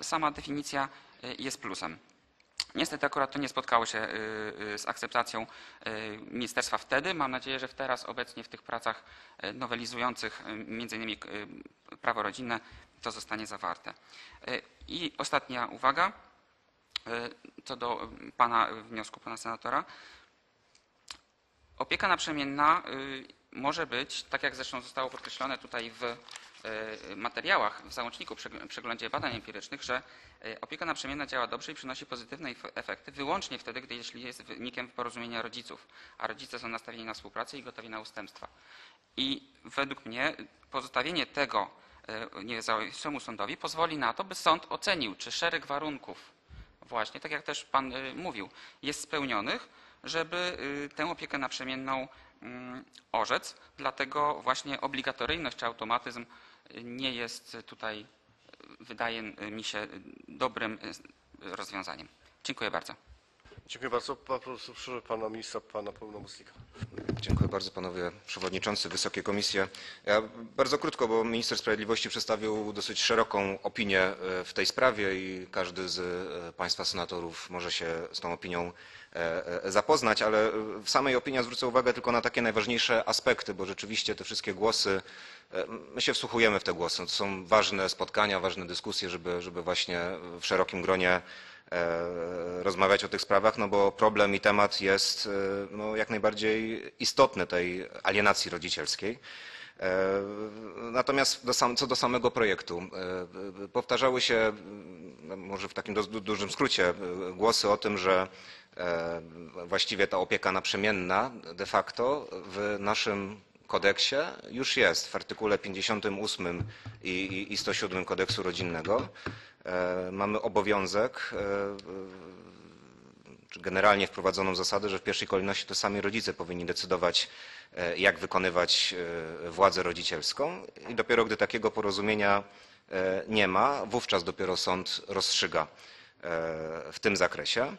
sama definicja jest plusem. Niestety akurat to nie spotkało się z akceptacją ministerstwa wtedy. Mam nadzieję, że teraz obecnie w tych pracach nowelizujących m.in. prawo rodzinne to zostanie zawarte. I ostatnia uwaga co do wniosku pana senatora. Opieka naprzemienna może być, tak jak zresztą zostało podkreślone tutaj w materiałach, w załączniku przeglądzie badań empirycznych, że opieka naprzemienna działa dobrze i przynosi pozytywne efekty wyłącznie wtedy, jeśli jest wynikiem porozumienia rodziców, a rodzice są nastawieni na współpracę i gotowi na ustępstwa. I według mnie pozostawienie tego niezawisłemu sądowi pozwoli na to, by sąd ocenił, czy szereg warunków, właśnie tak jak też pan mówił, jest spełnionych, żeby tę opiekę naprzemienną orzec. Dlatego właśnie obligatoryjność czy automatyzm nie jest tutaj, wydaje mi się, dobrym rozwiązaniem. Dziękuję bardzo. Dziękuję bardzo. Proszę pana ministra, pana pełnomocnika. Dziękuję bardzo, panowie przewodniczący, wysokie komisje. Ja bardzo krótko, bo minister sprawiedliwości przedstawił dosyć szeroką opinię w tej sprawie i każdy z państwa senatorów może się z tą opinią zapoznać, ale w samej opinii zwrócę uwagę tylko na takie najważniejsze aspekty, bo rzeczywiście te wszystkie głosy, my się wsłuchujemy w te głosy. To są ważne spotkania, ważne dyskusje, żeby właśnie w szerokim gronie rozmawiać o tych sprawach, no bo problem i temat jest no, jak najbardziej istotny tej alienacji rodzicielskiej. Natomiast co do samego projektu, powtarzały się, może w takim dużym skrócie, głosy o tym, że właściwie ta opieka naprzemienna de facto w naszym kodeksie już jest w artykule 58 i 107 kodeksu rodzinnego. Mamy obowiązek, czy generalnie wprowadzoną zasadę, że w pierwszej kolejności to sami rodzice powinni decydować, jak wykonywać władzę rodzicielską i dopiero gdy takiego porozumienia nie ma, wówczas dopiero sąd rozstrzyga w tym zakresie.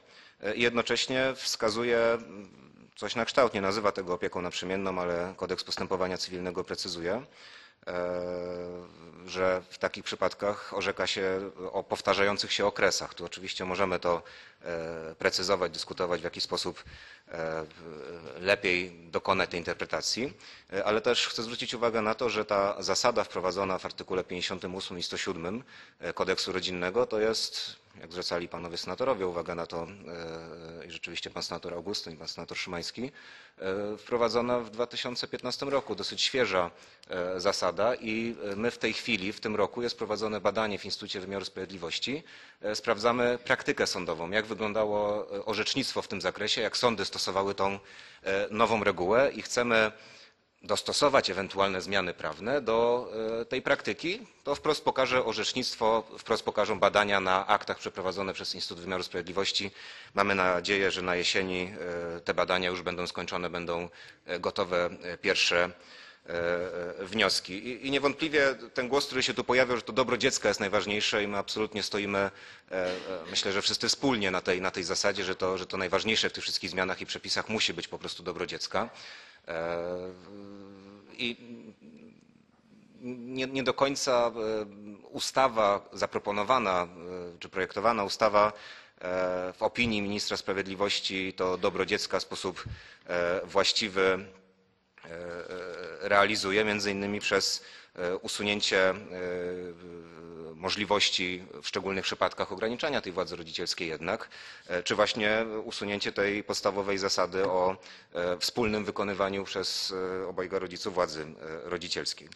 I jednocześnie wskazuje coś na kształt, nie nazywa tego opieką naprzemienną, ale kodeks postępowania cywilnego precyzuje, że w takich przypadkach orzeka się o powtarzających się okresach. Tu oczywiście możemy to precyzować, dyskutować, w jaki sposób lepiej dokonać tej interpretacji, ale też chcę zwrócić uwagę na to, że ta zasada wprowadzona w artykule 58 i 107 kodeksu rodzinnego to jest, jak zwracali panowie senatorowie uwagę na to i rzeczywiście pan senator Augustyn i pan senator Szymański, wprowadzona w 2015 roku, dosyć świeża zasada i my w tej chwili, w tym roku jest prowadzone badanie w Instytucie Wymiaru Sprawiedliwości. Sprawdzamy praktykę sądową, jak wyglądało orzecznictwo w tym zakresie, jak sądy stosowały tą nową regułę i chcemy dostosować ewentualne zmiany prawne do tej praktyki, to wprost pokaże orzecznictwo, wprost pokażą badania na aktach przeprowadzone przez Instytut Wymiaru Sprawiedliwości. Mamy nadzieję, że na jesieni te badania już będą skończone, będą gotowe pierwsze wnioski. I niewątpliwie ten głos, który się tu pojawił, że to dobro dziecka jest najważniejsze i my absolutnie stoimy, myślę, że wszyscy wspólnie na tej zasadzie, że to najważniejsze w tych wszystkich zmianach i przepisach musi być po prostu dobro dziecka. I nie do końca ustawa zaproponowana czy projektowana ustawa w opinii ministra sprawiedliwości to dobro dziecka w sposób właściwy realizuje, między innymi przez usunięcie możliwości w szczególnych przypadkach ograniczania tej władzy rodzicielskiej jednak, czy właśnie usunięcie tej podstawowej zasady o wspólnym wykonywaniu przez obojga rodziców władzy rodzicielskiej.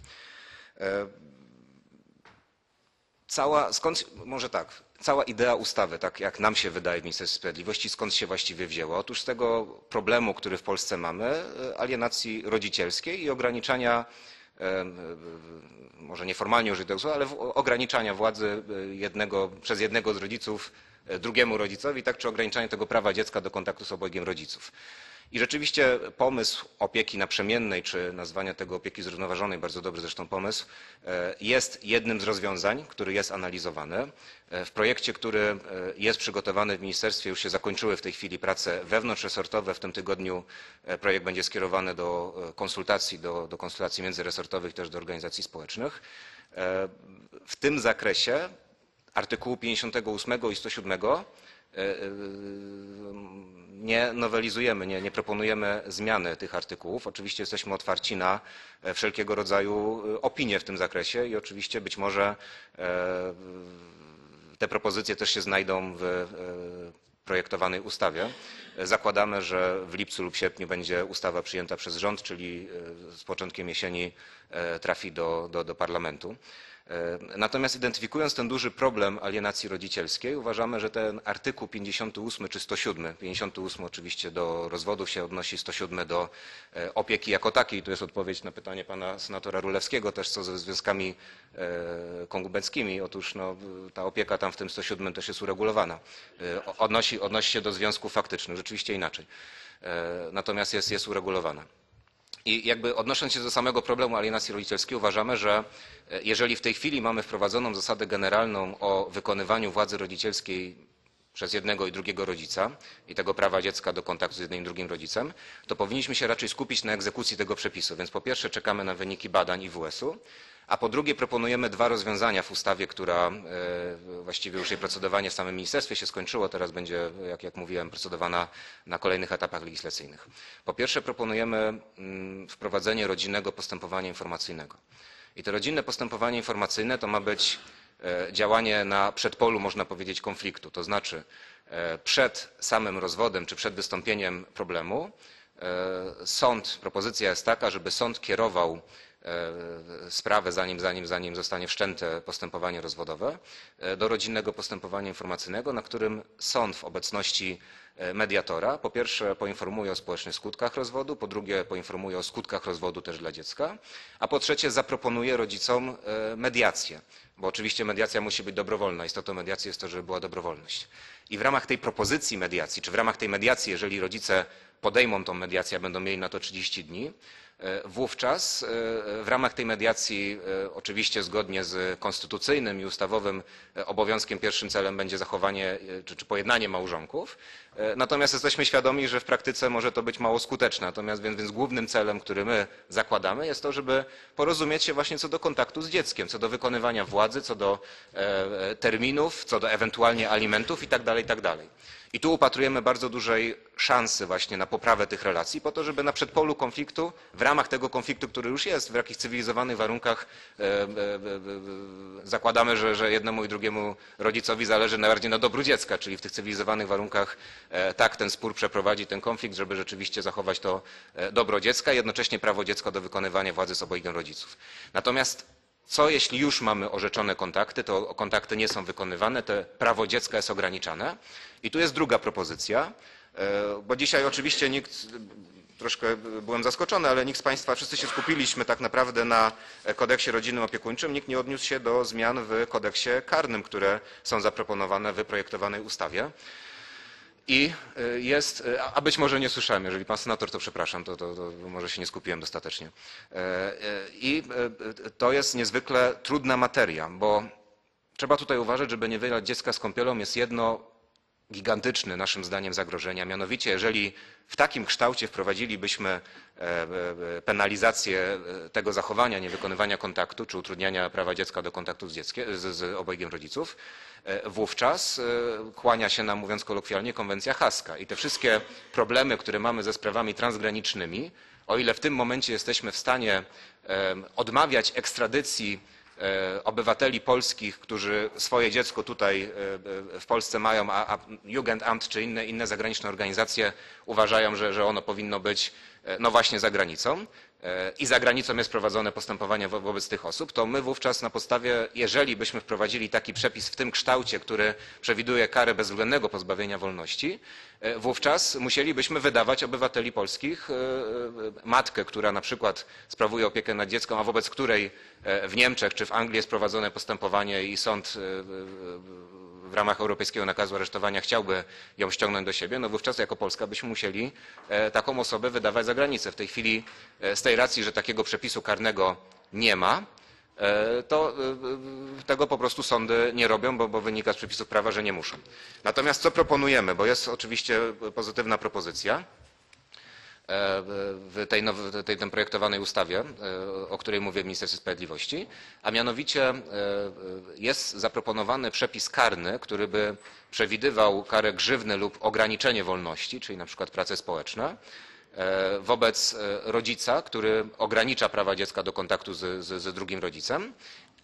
Cała idea ustawy, tak jak nam się wydaje w Ministerstwie Sprawiedliwości, skąd się właściwie wzięła? Otóż z tego problemu, który w Polsce mamy, alienacji rodzicielskiej i ograniczania, może nieformalnie użyć tego słowa, ale ograniczania władzy przez jednego z rodziców drugiemu rodzicowi, tak czy ograniczania tego prawa dziecka do kontaktu z obojgiem rodziców. I rzeczywiście pomysł opieki naprzemiennej, czy nazwania tego opieki zrównoważonej, bardzo dobry zresztą pomysł, jest jednym z rozwiązań, który jest analizowany. W projekcie, który jest przygotowany w ministerstwie, już się zakończyły w tej chwili prace wewnątrzresortowe. W tym tygodniu projekt będzie skierowany do konsultacji międzyresortowych, też do organizacji społecznych. W tym zakresie artykułu 58 i 107 nie nowelizujemy, nie proponujemy zmiany tych artykułów. Oczywiście jesteśmy otwarci na wszelkiego rodzaju opinie w tym zakresie i oczywiście być może te propozycje też się znajdą w projektowanej ustawie. Zakładamy, że w lipcu lub sierpniu będzie ustawa przyjęta przez rząd, czyli z początkiem jesieni trafi do parlamentu. Natomiast identyfikując ten duży problem alienacji rodzicielskiej, uważamy, że ten artykuł 58 czy 107, 58 oczywiście do rozwodu się odnosi, 107 do opieki jako takiej. Tu jest odpowiedź na pytanie pana senatora Rulewskiego też co ze związkami konkubenckimi. Otóż no, ta opieka tam w tym 107 też jest uregulowana. Odnosi się do związków faktycznych, rzeczywiście inaczej. Natomiast jest uregulowana. I jakby odnosząc się do samego problemu alienacji rodzicielskiej, uważamy, że jeżeli w tej chwili mamy wprowadzoną zasadę generalną o wykonywaniu władzy rodzicielskiej przez jednego i drugiego rodzica i tego prawa dziecka do kontaktu z jednym i drugim rodzicem, to powinniśmy się raczej skupić na egzekucji tego przepisu. Więc po pierwsze czekamy na wyniki badań IWS-u, a po drugie proponujemy dwa rozwiązania w ustawie, która właściwie już jej procedowanie w samym ministerstwie się skończyło, teraz będzie, jak mówiłem, procedowana na kolejnych etapach legislacyjnych. Po pierwsze proponujemy wprowadzenie rodzinnego postępowania informacyjnego. I to rodzinne postępowanie informacyjne to ma być działanie na przedpolu, można powiedzieć, konfliktu, to znaczy przed samym rozwodem czy przed wystąpieniem problemu propozycja jest taka, żeby sąd kierował sprawę, zanim zostanie wszczęte postępowanie rozwodowe, do rodzinnego postępowania informacyjnego, na którym sąd w obecności mediatora po pierwsze poinformuje o społecznych skutkach rozwodu, po drugie poinformuje o skutkach rozwodu też dla dziecka, a po trzecie zaproponuje rodzicom mediację, bo oczywiście mediacja musi być dobrowolna. Istotą mediacji jest to, żeby była dobrowolność. I w ramach tej propozycji mediacji, czy w ramach tej mediacji, jeżeli rodzice podejmą tą mediację, będą mieli na to 30 dni, wówczas w ramach tej mediacji oczywiście zgodnie z konstytucyjnym i ustawowym obowiązkiem pierwszym celem będzie zachowanie czy pojednanie małżonków. Natomiast jesteśmy świadomi, że w praktyce może to być mało skuteczne. Natomiast więc głównym celem, który my zakładamy, jest to, żeby porozumieć się właśnie co do kontaktu z dzieckiem, co do wykonywania władzy, co do terminów, co do ewentualnie alimentów i tak dalej, i tak dalej. I tu upatrujemy bardzo dużej szansy właśnie na poprawę tych relacji po to, żeby na przedpolu konfliktu, w ramach tego konfliktu, który już jest, w jakichś cywilizowanych warunkach zakładamy, że jednemu i drugiemu rodzicowi zależy najbardziej na dobru dziecka, czyli w tych cywilizowanych warunkach tak ten spór przeprowadzi, ten konflikt, żeby rzeczywiście zachować to dobro dziecka i jednocześnie prawo dziecka do wykonywania władzy z obojgiem rodziców. Natomiast co jeśli już mamy orzeczone kontakty, to kontakty nie są wykonywane, to prawo dziecka jest ograniczane. I tu jest druga propozycja, bo dzisiaj oczywiście nikt, troszkę byłem zaskoczony, ale nikt z Państwa, wszyscy się skupiliśmy tak naprawdę na kodeksie rodzinnym opiekuńczym, nikt nie odniósł się do zmian w kodeksie karnym, które są zaproponowane w projektowanej ustawie. A być może nie słyszałem, jeżeli pan senator, to przepraszam, to może się nie skupiłem dostatecznie. I to jest niezwykle trudna materia, bo trzeba tutaj uważać, żeby nie wylać dziecka z kąpielą, jest jedno gigantyczne naszym zdaniem zagrożenie, mianowicie jeżeli w takim kształcie wprowadzilibyśmy penalizację tego zachowania, niewykonywania kontaktu czy utrudniania prawa dziecka do kontaktu z obojgiem rodziców, wówczas kłania się nam, mówiąc kolokwialnie, konwencja haska. I te wszystkie problemy, które mamy ze sprawami transgranicznymi, o ile w tym momencie jesteśmy w stanie odmawiać ekstradycji obywateli polskich, którzy swoje dziecko tutaj w Polsce mają, a Jugendamt czy inne zagraniczne organizacje uważają, że ono powinno być no właśnie za granicą, i za granicą jest prowadzone postępowanie wobec tych osób, to my wówczas na podstawie, jeżeli byśmy wprowadzili taki przepis w tym kształcie, który przewiduje karę bezwzględnego pozbawienia wolności, wówczas musielibyśmy wydawać obywateli polskich matkę, która na przykład sprawuje opiekę nad dzieckiem, a wobec której w Niemczech czy w Anglii jest prowadzone postępowanie i sąd w ramach europejskiego nakazu aresztowania chciałby ją ściągnąć do siebie, no wówczas jako Polska byśmy musieli taką osobę wydawać za granicę. W tej chwili z tej racji, że takiego przepisu karnego nie ma, to tego po prostu sądy nie robią, bo wynika z przepisów prawa, że nie muszą. Natomiast co proponujemy, bo jest oczywiście pozytywna propozycja w tej projektowanej ustawie, o której mówię w Ministerstwie Sprawiedliwości, a mianowicie jest zaproponowany przepis karny, który by przewidywał karę grzywny lub ograniczenie wolności, czyli na przykład prace społeczne, wobec rodzica, który ogranicza prawa dziecka do kontaktu z drugim rodzicem,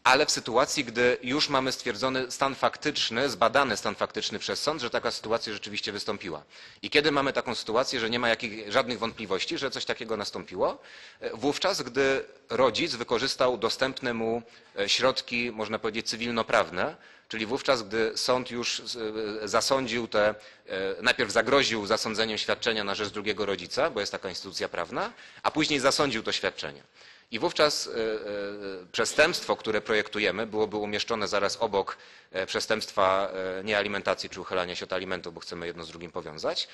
ale w sytuacji, gdy już mamy stwierdzony stan faktyczny, zbadany stan faktyczny przez sąd, że taka sytuacja rzeczywiście wystąpiła. I kiedy mamy taką sytuację, że nie ma żadnych wątpliwości, że coś takiego nastąpiło, wówczas gdy rodzic wykorzystał dostępne mu środki, można powiedzieć, cywilnoprawne, czyli wówczas, gdy sąd już zasądził najpierw zagroził zasądzeniem świadczenia na rzecz drugiego rodzica, bo jest taka instytucja prawna, a później zasądził to świadczenie. I wówczas przestępstwo, które projektujemy, byłoby umieszczone zaraz obok przestępstwa niealimentacji czy uchylania się od alimentu, bo chcemy jedno z drugim powiązać,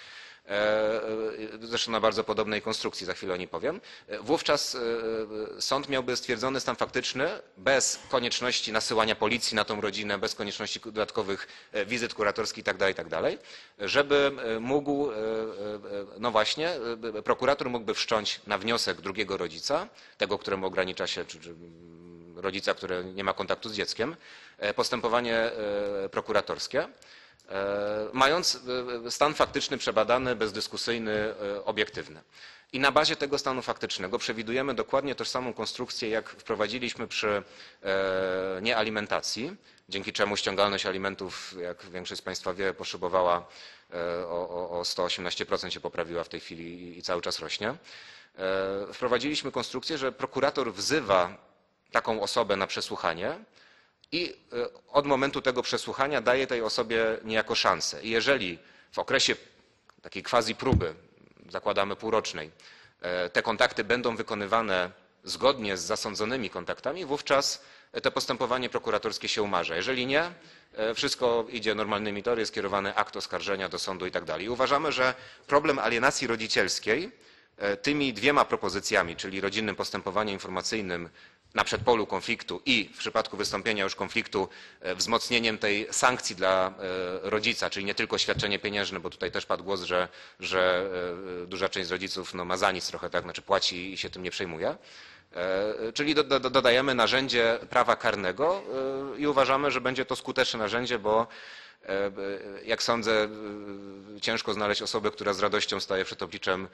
zresztą na bardzo podobnej konstrukcji, za chwilę o niej powiem. Wówczas sąd miałby stwierdzony stan faktyczny bez konieczności nasyłania policji na tą rodzinę, bez konieczności dodatkowych wizyt kuratorskich itd., żeby mógł, no właśnie, prokurator mógłby wszcząć na wniosek drugiego rodzica, tego, któremu ogranicza się, czy rodzica, który nie ma kontaktu z dzieckiem, postępowanie prokuratorskie, mając stan faktyczny przebadany, bezdyskusyjny, obiektywny. I na bazie tego stanu faktycznego przewidujemy dokładnie tożsamą konstrukcję, jak wprowadziliśmy przy niealimentacji, dzięki czemu ściągalność alimentów, jak większość z Państwa wie, poszybowała o 118%, się poprawiła w tej chwili i cały czas rośnie. Wprowadziliśmy konstrukcję, że prokurator wzywa taką osobę na przesłuchanie i od momentu tego przesłuchania daje tej osobie niejako szansę. I jeżeli w okresie takiej quasi próby, zakładamy półrocznej, te kontakty będą wykonywane zgodnie z zasądzonymi kontaktami, wówczas to postępowanie prokuratorskie się umarza. Jeżeli nie, wszystko idzie normalnymi tory, jest kierowany akt oskarżenia do sądu i tak dalej. Uważamy, że problem alienacji rodzicielskiej tymi dwiema propozycjami, czyli rodzinnym postępowaniem informacyjnym na przedpolu konfliktu i w przypadku wystąpienia już konfliktu wzmocnieniem tej sankcji dla rodzica, czyli nie tylko świadczenie pieniężne, bo tutaj też padł głos, że duża część z rodziców no, ma za nic trochę, tak, znaczy płaci i się tym nie przejmuje. Czyli dodajemy narzędzie prawa karnego i uważamy, że będzie to skuteczne narzędzie, bo jak sądzę, ciężko znaleźć osobę, która z radością staje przed obliczem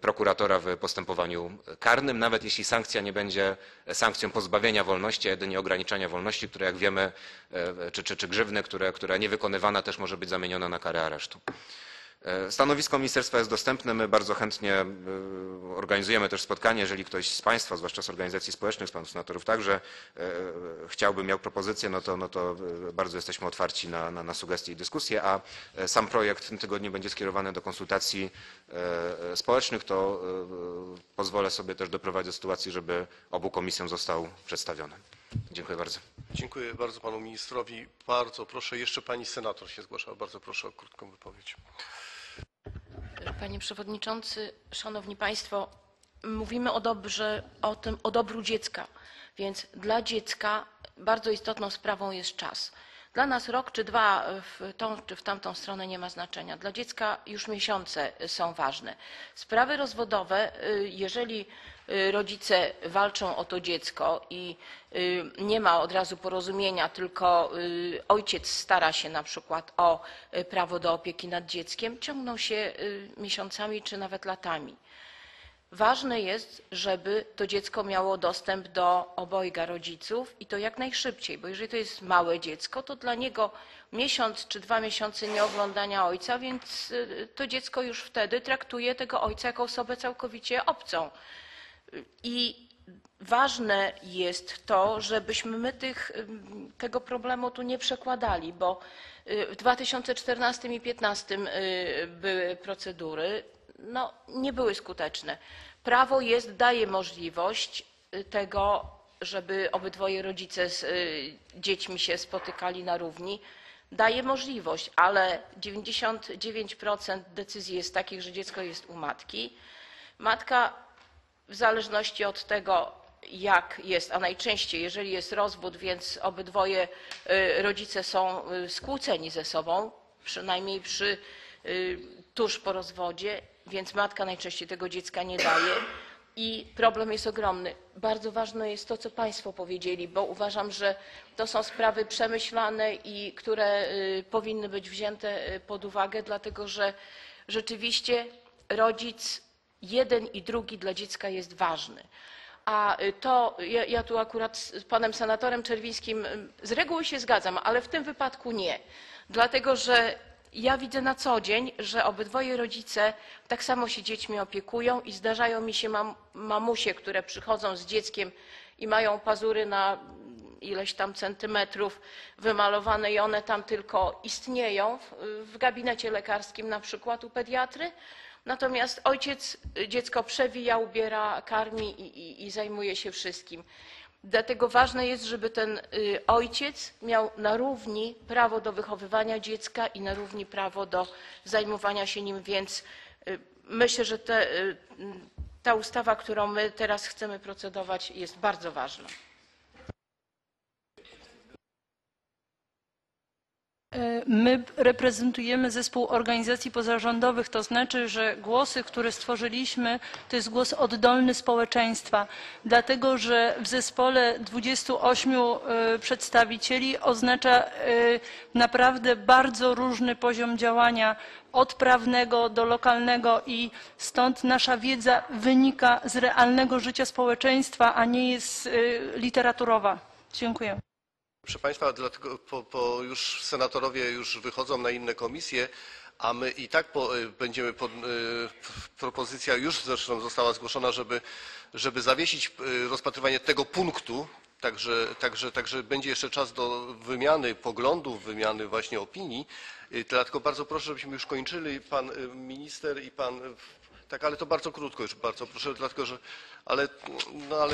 prokuratora w postępowaniu karnym, nawet jeśli sankcja nie będzie sankcją pozbawienia wolności, a jedynie ograniczenia wolności, które jak wiemy, czy grzywny, która niewykonywana też może być zamieniona na karę aresztu. Stanowisko ministerstwa jest dostępne. My bardzo chętnie organizujemy też spotkanie, jeżeli ktoś z Państwa, zwłaszcza z organizacji społecznych, z Panów Senatorów także chciałby, miał propozycję, no to bardzo jesteśmy otwarci na sugestie i dyskusje, a sam projekt w tym tygodniu będzie skierowany do konsultacji społecznych, to pozwolę sobie też doprowadzić do sytuacji, żeby obu komisjom został przedstawiony. Dziękuję bardzo. Dziękuję bardzo Panu Ministrowi. Bardzo proszę, jeszcze Pani Senator się zgłaszała. Bardzo proszę o krótką wypowiedź. Panie Przewodniczący, Szanowni Państwo, mówimy o dobru dziecka, więc dla dziecka bardzo istotną sprawą jest czas. Dla nas rok czy dwa w tą czy w tamtą stronę nie ma znaczenia. Dla dziecka już miesiące są ważne. Sprawy rozwodowe, jeżeli rodzice walczą o to dziecko i nie ma od razu porozumienia, tylko ojciec stara się na przykład o prawo do opieki nad dzieckiem, ciągną się miesiącami czy nawet latami. Ważne jest, żeby to dziecko miało dostęp do obojga rodziców i to jak najszybciej, bo jeżeli to jest małe dziecko, to dla niego miesiąc czy 2 miesiące nieoglądania ojca, więc to dziecko już wtedy traktuje tego ojca jako osobę całkowicie obcą. I ważne jest to, żebyśmy my tego problemu tu nie przekładali, bo w 2014 i 2015 były procedury, no, nie były skuteczne. Prawo daje możliwość tego, żeby obydwoje rodzice z dziećmi się spotykali na równi. Daje możliwość, ale 99% decyzji jest takich, że dziecko jest u matki. Matka w zależności od tego, jak jest, a najczęściej, jeżeli jest rozwód, więc obydwoje rodzice są skłóceni ze sobą, przynajmniej tuż po rozwodzie, więc matka najczęściej tego dziecka nie daje i problem jest ogromny. Bardzo ważne jest to, co Państwo powiedzieli, bo uważam, że to są sprawy przemyślane i które powinny być wzięte pod uwagę, dlatego że rzeczywiście rodzic jeden i drugi dla dziecka jest ważny. A to ja tu akurat z panem senatorem Czerwińskim z reguły się zgadzam, ale w tym wypadku nie, dlatego że ja widzę na co dzień, że obydwoje rodzice tak samo się dziećmi opiekują i zdarzają mi się mamusie, które przychodzą z dzieckiem i mają pazury na ileś tam centymetrów wymalowane i one tam tylko istnieją w gabinecie lekarskim, na przykład u pediatry. Natomiast ojciec dziecko przewija, ubiera, karmi i zajmuje się wszystkim. Dlatego ważne jest, żeby ten ojciec miał na równi prawo do wychowywania dziecka i na równi prawo do zajmowania się nim, więc myślę, że ta ustawa, którą my teraz chcemy procedować, jest bardzo ważna. My reprezentujemy zespół organizacji pozarządowych, to znaczy, że głosy, które stworzyliśmy, to jest głos oddolny społeczeństwa, dlatego że w zespole 28 przedstawicieli oznacza naprawdę bardzo różny poziom działania, od prawnego do lokalnego i stąd nasza wiedza wynika z realnego życia społeczeństwa, a nie jest literaturowa. Dziękuję. Proszę Państwa, dlatego już senatorowie już wychodzą na inne komisje, a my i tak będziemy, propozycja już zresztą została zgłoszona, żeby zawiesić rozpatrywanie tego punktu, także będzie jeszcze czas do wymiany poglądów, wymiany właśnie opinii. Dlatego bardzo proszę, żebyśmy już kończyli, pan minister i pan... Tak, ale to bardzo krótko już, bardzo proszę, dlatego że,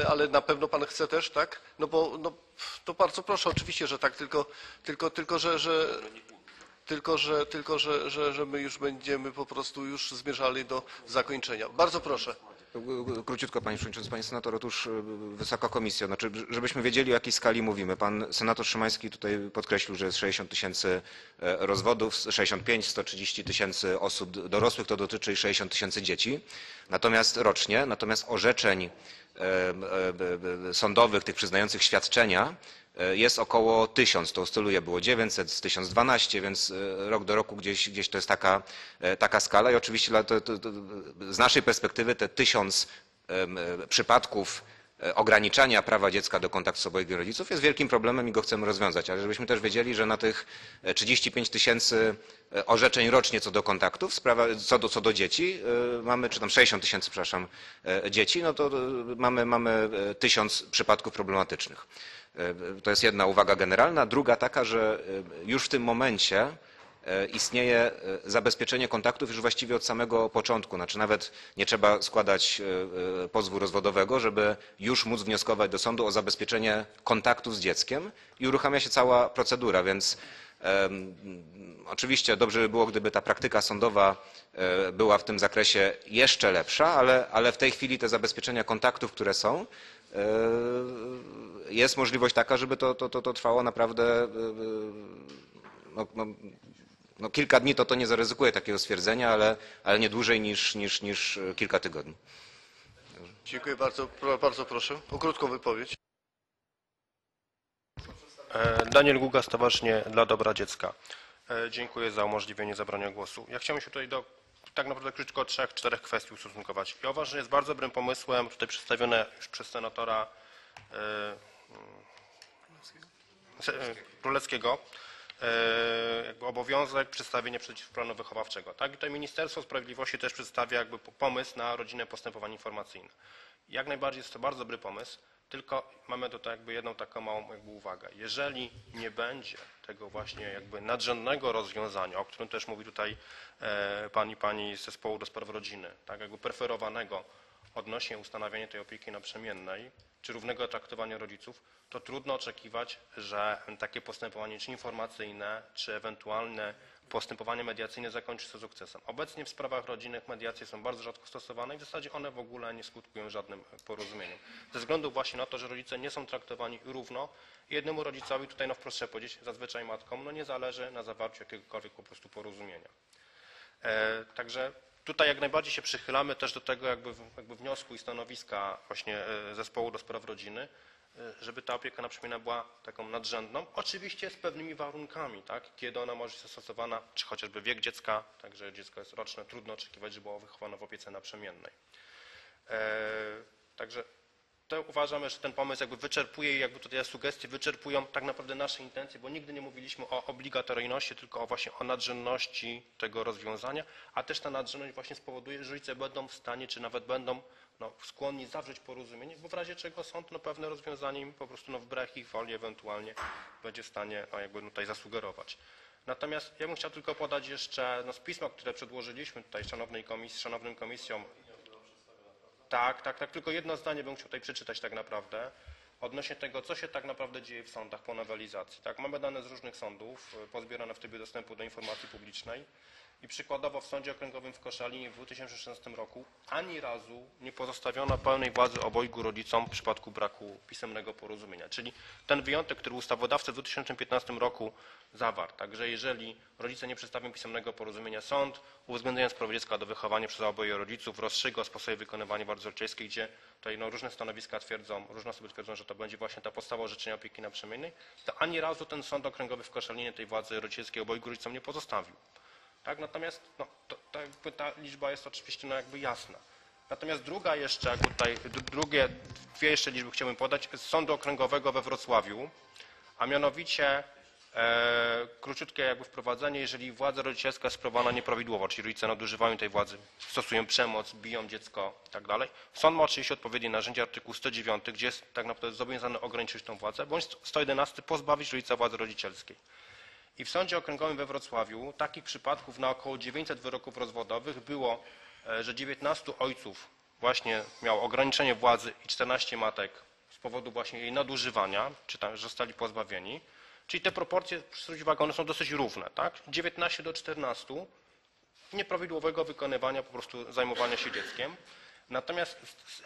ale na pewno pan chce też, tak? No bo to bardzo proszę, oczywiście, że tak, tylko że my już będziemy po prostu już zmierzali do zakończenia. Bardzo proszę. Króciutko, panie przewodniczący, panie senator, otóż wysoka komisja, znaczy, żebyśmy wiedzieli, o jakiej skali mówimy. Pan senator Szymański tutaj podkreślił, że jest 60 000 rozwodów, 65, 130 000 osób dorosłych, to dotyczy i 60 000 dzieci. Natomiast rocznie, orzeczeń sądowych, tych przyznających świadczenia, jest około 1000, to oscyluje, było 900, 1012, więc rok do roku gdzieś to jest taka skala i oczywiście z naszej perspektywy te 1000 przypadków ograniczania prawa dziecka do kontaktu z obojgiem rodziców jest wielkim problemem i go chcemy rozwiązać, ale żebyśmy też wiedzieli, że na tych 35 000 orzeczeń rocznie co do kontaktów, co do dzieci, mamy, czy tam 60 000, przepraszam, dzieci, no to mamy 1000 przypadków problematycznych. To jest jedna uwaga generalna. Druga taka, że już w tym momencie istnieje zabezpieczenie kontaktów już właściwie od samego początku. Znaczy nawet nie trzeba składać pozwu rozwodowego, żeby już móc wnioskować do sądu o zabezpieczenie kontaktów z dzieckiem i uruchamia się cała procedura, więc oczywiście dobrze by było, gdyby ta praktyka sądowa była w tym zakresie jeszcze lepsza, ale w tej chwili te zabezpieczenia kontaktów, które są, jest możliwość taka, żeby to trwało naprawdę kilka dni, to nie zaryzykuję takiego stwierdzenia, ale nie dłużej niż kilka tygodni. Dziękuję bardzo. Bardzo proszę o krótką wypowiedź. Daniel Guga, Stowarzyszenie Dla Dobra Dziecka. Dziękuję za umożliwienie zabrania głosu. Ja chciałem się tutaj tak naprawdę krótko 3-4 kwestii ustosunkować. Ja uważam, że jest bardzo dobrym pomysłem tutaj przedstawione już przez senatora Ruleckiego, jakby obowiązek przedstawienia planu wychowawczego. Tak? I to Ministerstwo Sprawiedliwości też przedstawia jakby pomysł na rodzinne postępowanie informacyjne. Jak najbardziej jest to bardzo dobry pomysł, tylko mamy tutaj jakby jedną taką małą jakby uwagę. Jeżeli nie będzie tego właśnie jakby nadrzędnego rozwiązania, o którym też mówi tutaj pan i pani z zespołu do spraw rodziny, tak jakby preferowanego odnośnie ustanawiania tej opieki naprzemiennej, czy równego traktowania rodziców, to trudno oczekiwać, że takie postępowanie czy informacyjne, czy ewentualne postępowanie mediacyjne zakończy się sukcesem. Obecnie w sprawach rodzinnych mediacje są bardzo rzadko stosowane i w zasadzie one w ogóle nie skutkują żadnym porozumieniem. Ze względu właśnie na to, że rodzice nie są traktowani równo, jednemu rodzicowi tutaj no wprost trzeba powiedzieć, zazwyczaj matkom, no nie zależy na zawarciu jakiegokolwiek po prostu porozumienia. Także tutaj jak najbardziej się przychylamy też do tego jakby wniosku i stanowiska właśnie zespołu do spraw rodziny, żeby ta opieka naprzemienna była taką nadrzędną, oczywiście z pewnymi warunkami, tak, kiedy ona może być stosowana, czy chociażby wiek dziecka, także dziecko jest roczne, trudno oczekiwać, żeby było wychowane w opiece naprzemiennej. Także to uważamy, że ten pomysł jakby wyczerpuje i jakby tutaj sugestie wyczerpują tak naprawdę nasze intencje, bo nigdy nie mówiliśmy o obligatoryjności, tylko o właśnie o nadrzędności tego rozwiązania, a też ta nadrzędność właśnie spowoduje, że rodzice będą w stanie, czy nawet będą no, skłonni zawrzeć porozumienie, bo w razie czego sąd no, pewne rozwiązanie im po prostu no, wbrew ich woli ewentualnie będzie w stanie no, jakby tutaj zasugerować. Natomiast ja bym chciał tylko podać jeszcze no, z pisma, które przedłożyliśmy tutaj szanownej komisji, szanownym komisjom. Tak, tylko jedno zdanie bym chciał tutaj przeczytać tak naprawdę odnośnie tego, co się tak naprawdę dzieje w sądach po nowelizacji. Tak, mamy dane z różnych sądów, pozbierane w trybie dostępu do informacji publicznej i przykładowo w Sądzie Okręgowym w Koszalinie w 2016 roku ani razu nie pozostawiono pełnej władzy obojgu rodzicom w przypadku braku pisemnego porozumienia. Czyli ten wyjątek, który ustawodawca w 2015 roku zawarł. Także jeżeli rodzice nie przedstawią pisemnego porozumienia, sąd uwzględniając prawo dziecka do wychowania przez oboje rodziców rozstrzyga o sposobie wykonywania władzy rodzicielskiej, gdzie tutaj no, różne stanowiska twierdzą, różne osoby twierdzą, że to będzie właśnie ta podstawa orzeczenia opieki naprzemiennej, to ani razu ten Sąd Okręgowy w Koszalinie tej władzy rodzicielskiej obojgu rodzicom nie pozostawił. Tak, natomiast no, ta liczba jest oczywiście no, jakby jasna. Natomiast druga jeszcze, jakby tutaj, dwie jeszcze liczby chciałbym podać z Sądu Okręgowego we Wrocławiu, a mianowicie króciutkie jakby wprowadzenie, jeżeli władza rodzicielska jest sprawowana nieprawidłowo, czyli rodzice nadużywają tej władzy, stosują przemoc, biją dziecko i tak dalej. Sąd ma oczywiście odpowiednie narzędzie, artykuł 109, gdzie jest tak naprawdę zobowiązany ograniczyć tą władzę, bądź 111 pozbawić rodzica władzy rodzicielskiej. I w Sądzie Okręgowym we Wrocławiu takich przypadków na około 900 wyroków rozwodowych było, że 19 ojców właśnie miało ograniczenie władzy i 14 matek z powodu właśnie jej nadużywania, czy tam zostali pozbawieni. Czyli te proporcje, zwróć uwagę, one są dosyć równe, tak? 19 do 14 nieprawidłowego wykonywania po prostu zajmowania się dzieckiem. Natomiast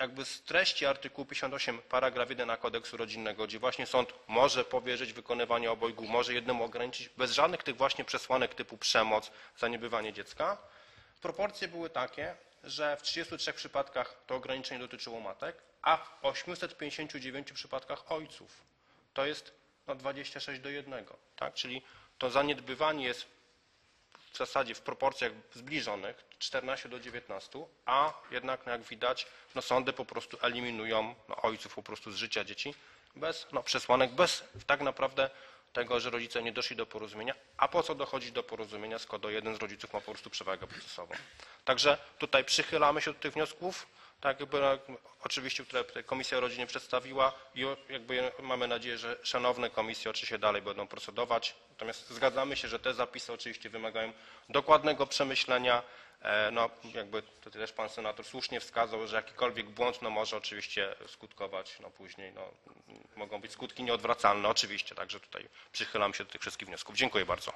jakby z treści artykułu 58 paragraf 1a kodeksu rodzinnego, gdzie właśnie sąd może powierzyć wykonywanie obojgu, może jednemu ograniczyć, bez żadnych tych właśnie przesłanek typu przemoc, zaniedbywanie dziecka, proporcje były takie, że w 33 przypadkach to ograniczenie dotyczyło matek, a w 859 przypadkach ojców. To jest no 26 do 1, tak? Czyli to zaniedbywanie jest w zasadzie w proporcjach zbliżonych 14 do 19, a jednak no jak widać no sądy po prostu eliminują no ojców po prostu z życia dzieci bez no przesłanek, bez tak naprawdę tego, że rodzice nie doszli do porozumienia, a po co dochodzić do porozumienia, skoro jeden z rodziców ma po prostu przewagę procesową. Także tutaj przychylamy się do tych wniosków, tak jakby, oczywiście, które Komisja Rodziny przedstawiła i jakby mamy nadzieję, że szanowne komisje oczywiście dalej będą procedować. Natomiast zgadzamy się, że te zapisy oczywiście wymagają dokładnego przemyślenia. No jakby to też pan senator słusznie wskazał, że jakikolwiek błąd no, może oczywiście skutkować, no później no, mogą być skutki nieodwracalne oczywiście, także tutaj przychylam się do tych wszystkich wniosków. Dziękuję bardzo.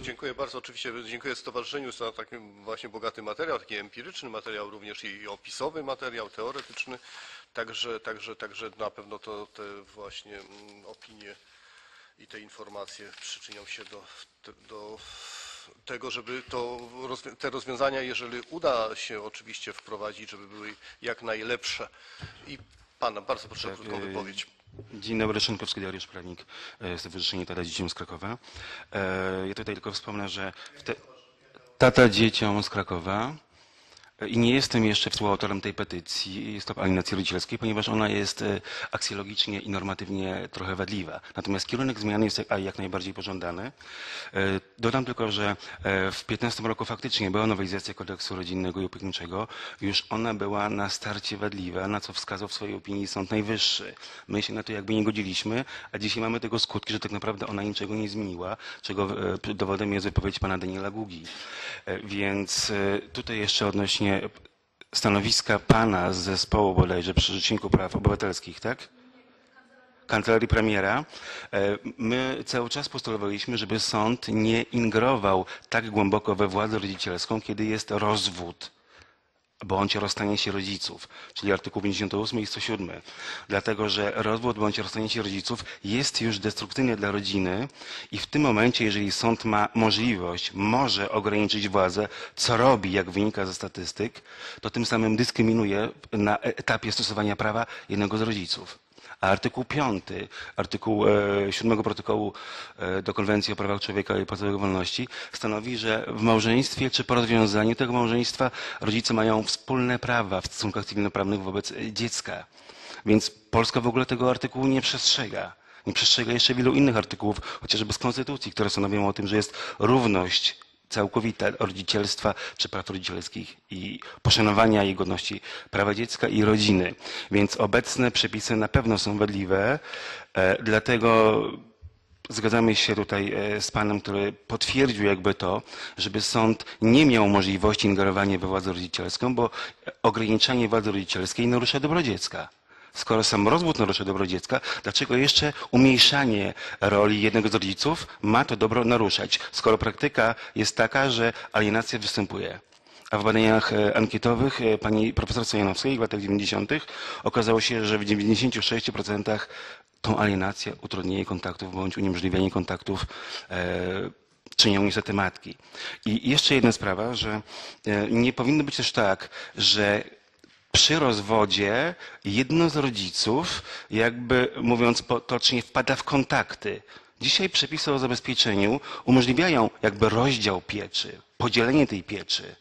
Dziękuję bardzo, oczywiście dziękuję stowarzyszeniu za taki właśnie bogaty materiał, taki empiryczny materiał, również i opisowy materiał, teoretyczny, także na pewno to te właśnie opinie i te informacje przyczynią się do tego, żeby te rozwiązania, jeżeli uda się oczywiście wprowadzić, żeby były jak najlepsze. I pana bardzo proszę o krótką wypowiedź. Dzień dobry, Szenkowski, Dariusz, prawnik Stowarzyszenia Tata Dzieciom z Krakowa. Ja tutaj tylko wspomnę, że Tata Dzieciom z Krakowa I nie jestem jeszcze współautorem tej petycji Stop Alienacji Rodzicielskiej, ponieważ ona jest aksjologicznie i normatywnie trochę wadliwa. Natomiast kierunek zmiany jest jak najbardziej pożądany. Dodam tylko, że w 2015 roku faktycznie była nowelizacja Kodeksu rodzinnego i opiekuńczego. Już ona była na starcie wadliwa, na co wskazał w swojej opinii Sąd Najwyższy. My się na to jakby nie godziliśmy, a dzisiaj mamy tego skutki, że tak naprawdę ona niczego nie zmieniła, czego dowodem jest wypowiedź pana Daniela Gugi. Więc tutaj jeszcze odnośnie stanowiska pana z zespołu bodajże przy Rzeczniku Praw Obywatelskich, tak? Kancelarii Premiera. My cały czas postulowaliśmy, żeby sąd nie ingerował tak głęboko we władzę rodzicielską, kiedy jest rozwód bądź rozstanie się rodziców, czyli artykuł 58 i 107. Dlatego, że rozwód bądź rozstanie się rodziców jest już destruktywny dla rodziny i w tym momencie, jeżeli sąd ma możliwość, może ograniczyć władzę, co robi, jak wynika ze statystyk, to tym samym dyskryminuje na etapie stosowania prawa jednego z rodziców. A artykuł 5, artykuł 7 protokołu do Konwencji o prawach człowieka i podstawowych wolności stanowi, że w małżeństwie czy po rozwiązaniu tego małżeństwa rodzice mają wspólne prawa w stosunkach cywilnoprawnych wobec dziecka. Więc Polska w ogóle tego artykułu nie przestrzega. Nie przestrzega jeszcze wielu innych artykułów, chociażby z Konstytucji, które stanowią o tym, że jest równość całkowita rodzicielstwa czy praw rodzicielskich i poszanowania jej godności prawa dziecka i rodziny. Więc obecne przepisy na pewno są wadliwe, dlatego zgadzamy się tutaj z panem, który potwierdził jakby to, żeby sąd nie miał możliwości ingerowania we władzę rodzicielską, bo ograniczanie władzy rodzicielskiej narusza dobro dziecka. Skoro sam rozwód narusza dobro dziecka, dlaczego jeszcze umniejszanie roli jednego z rodziców ma to dobro naruszać, skoro praktyka jest taka, że alienacja występuje? A w badaniach ankietowych pani profesor Stojanowskiej w latach 90. okazało się, że w 96% tą alienację, utrudnienie kontaktów bądź uniemożliwienie kontaktów czynią niestety matki. I jeszcze jedna sprawa, że nie powinno być też tak, że przy rozwodzie jedno z rodziców, jakby mówiąc potocznie, wpada w kontakty. Dzisiaj przepisy o zabezpieczeniu umożliwiają jakby rozdział pieczy, podzielenie tej pieczy.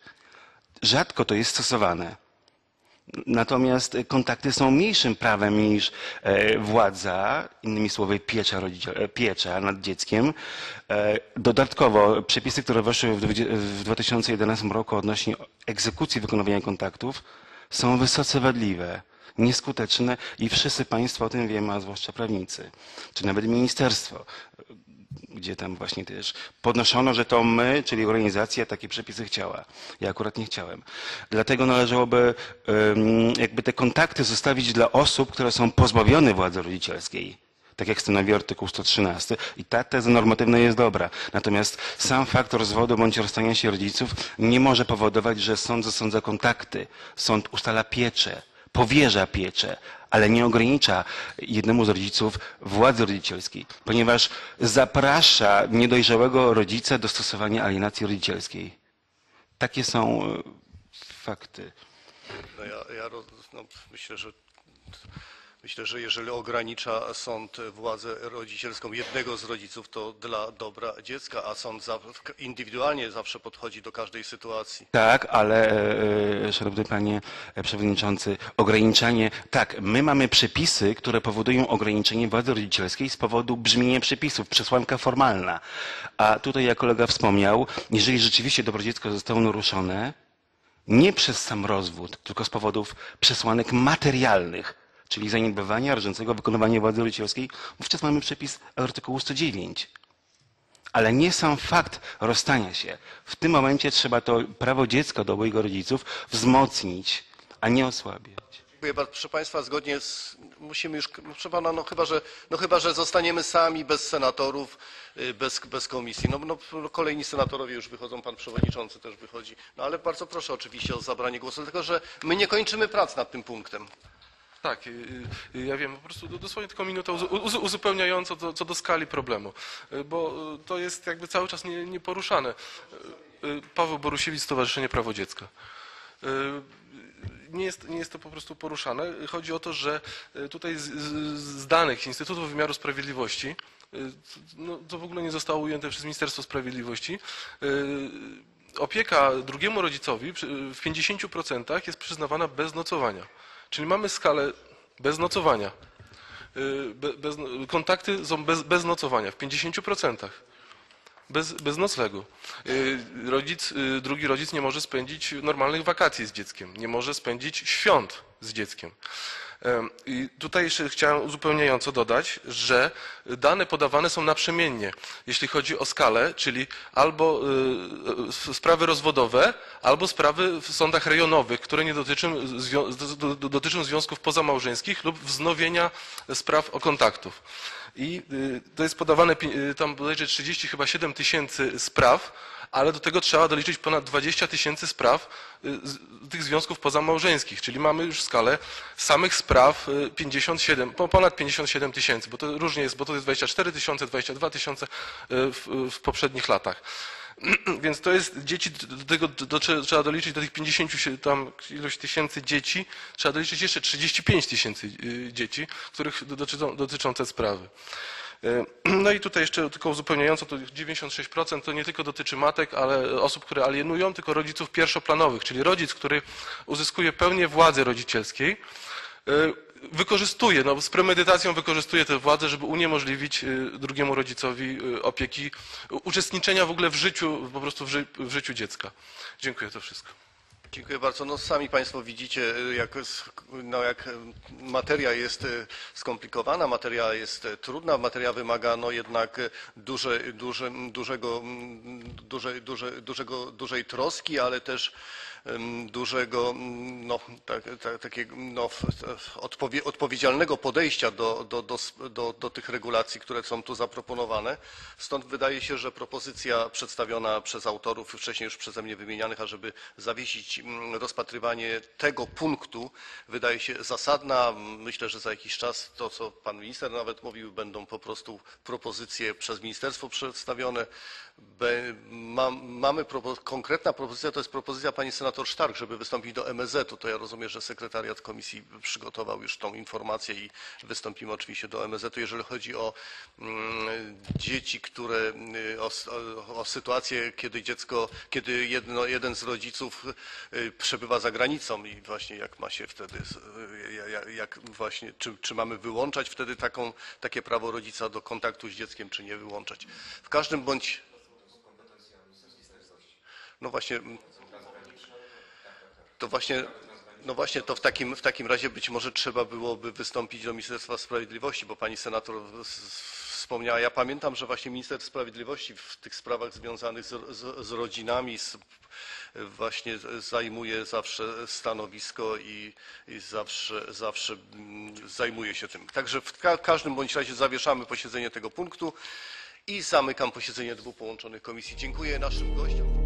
Rzadko to jest stosowane. Natomiast kontakty są mniejszym prawem niż władza, innymi słowy piecza nad dzieckiem. Dodatkowo przepisy, które weszły w 2011 roku odnośnie egzekucji wykonywania kontaktów, są wysoce wadliwe, nieskuteczne i wszyscy państwo o tym wiemy, a zwłaszcza prawnicy, czy nawet ministerstwo, gdzie tam właśnie też podnoszono, że to my, czyli organizacja, takie przepisy chciała. Ja akurat nie chciałem. Dlatego należałoby jakby te kontakty zostawić dla osób, które są pozbawione władzy rodzicielskiej, tak jak stanowi artykuł 113. I ta teza normatywna jest dobra. Natomiast sam fakt rozwodu bądź rozstania się rodziców nie może powodować, że sąd zasądza kontakty. Sąd ustala pieczę, powierza pieczę, ale nie ogranicza jednemu z rodziców władzy rodzicielskiej, ponieważ zaprasza niedojrzałego rodzica do stosowania alienacji rodzicielskiej. Takie są fakty. Myślę, że jeżeli ogranicza sąd władzę rodzicielską jednego z rodziców, to dla dobra dziecka, a sąd indywidualnie zawsze podchodzi do każdej sytuacji. Tak, ale szanowny panie przewodniczący, ograniczanie, tak, my mamy przepisy, które powodują ograniczenie władzy rodzicielskiej z powodu brzmienia przepisów, przesłanka formalna. A tutaj, jak kolega wspomniał, jeżeli rzeczywiście dobro dziecka zostało naruszone, nie przez sam rozwód, tylko z powodów przesłanek materialnych, czyli zaniedbywania, rażącego wykonywania władzy rodzicielskiej, wówczas mamy przepis artykułu 109. Ale nie sam fakt rozstania się. W tym momencie trzeba to prawo dziecka do obojga rodziców wzmocnić, a nie osłabiać. Dziękuję bardzo. Proszę państwa, zgodnie z... Musimy już... Proszę pana, no chyba, że zostaniemy sami, bez senatorów, bez komisji. Kolejni senatorowie już wychodzą, pan przewodniczący też wychodzi. No ale bardzo proszę oczywiście o zabranie głosu, dlatego że my nie kończymy prac nad tym punktem. Tak, ja wiem, po prostu dosłownie tylko minutę uzupełniającą co do skali problemu, bo to jest jakby cały czas nieporuszane. Paweł Borusiewicz, Stowarzyszenie Prawo Dziecka. Nie jest to po prostu poruszane. Chodzi o to, że tutaj z danych Instytutu Wymiaru Sprawiedliwości, to w ogóle nie zostało ujęte przez Ministerstwo Sprawiedliwości, opieka drugiemu rodzicowi w 50% jest przyznawana bez nocowania. Czyli mamy skalę bez nocowania. Kontakty są bez nocowania w 50%. Bez noclegu. Drugi rodzic nie może spędzić normalnych wakacji z dzieckiem, nie może spędzić świąt z dzieckiem. I tutaj jeszcze chciałem uzupełniająco dodać, że dane podawane są naprzemiennie, jeśli chodzi o skalę, czyli albo sprawy rozwodowe, albo sprawy w sądach rejonowych, które nie dotyczą związków pozamałżeńskich lub wznowienia spraw o kontaktów. I to jest podawane tam bodajże 37 tysięcy spraw, ale do tego trzeba doliczyć ponad 20 tysięcy spraw tych związków pozamałżeńskich, czyli mamy już skalę samych spraw ponad 57 tysięcy, bo to różnie jest, bo to jest 24 tysiące, 22 tysiące w poprzednich latach. Więc to jest dzieci, trzeba doliczyć do tych 50 tam ilość tysięcy dzieci, trzeba doliczyć jeszcze 35 tysięcy dzieci, których dotyczą te sprawy. No i tutaj jeszcze tylko uzupełniająco, to 96% to nie tylko dotyczy matek, ale osób, które alienują, tylko rodziców pierwszoplanowych, czyli rodzic, który uzyskuje pełnię władzy rodzicielskiej, wykorzystuje, no z premedytacją wykorzystuje tę władzę, żeby uniemożliwić drugiemu rodzicowi opieki, uczestniczenia w ogóle w życiu, po prostu w życiu dziecka. Dziękuję, to wszystko. Dziękuję bardzo. No sami Państwo widzicie, jak materia jest skomplikowana, materia jest trudna, materia wymaga no jednak dużej troski, ale też dużego, no, takiego no, odpowiedzialnego podejścia do tych regulacji, które są tu zaproponowane. Stąd wydaje się, że propozycja przedstawiona przez autorów, wcześniej już przeze mnie wymienianych, ażeby zawiesić rozpatrywanie tego punktu, wydaje się zasadna. Myślę, że za jakiś czas to, co pan minister nawet mówił, będą po prostu propozycje przez ministerstwo przedstawione. Mamy konkretna propozycja, to jest propozycja pani senator Sztark, żeby wystąpić do MSZ-u. To ja rozumiem, że sekretariat komisji przygotował już tą informację i wystąpimy oczywiście do MSZ-u. Jeżeli chodzi o dzieci, które, o sytuację, kiedy dziecko, kiedy jeden z rodziców przebywa za granicą i właśnie jak ma się wtedy, jak właśnie, czy mamy wyłączać wtedy takie prawo rodzica do kontaktu z dzieckiem, czy nie wyłączać. W każdym bądź... No właśnie... To w takim razie być może trzeba byłoby wystąpić do Ministerstwa Sprawiedliwości, bo pani senator wspomniała. Ja pamiętam, że właśnie minister sprawiedliwości w tych sprawach związanych z rodzinami właśnie zajmuje zawsze stanowisko i zawsze zajmuje się tym. Także w każdym bądź razie zawieszamy posiedzenie tego punktu i zamykam posiedzenie dwóch połączonych komisji. Dziękuję naszym gościom.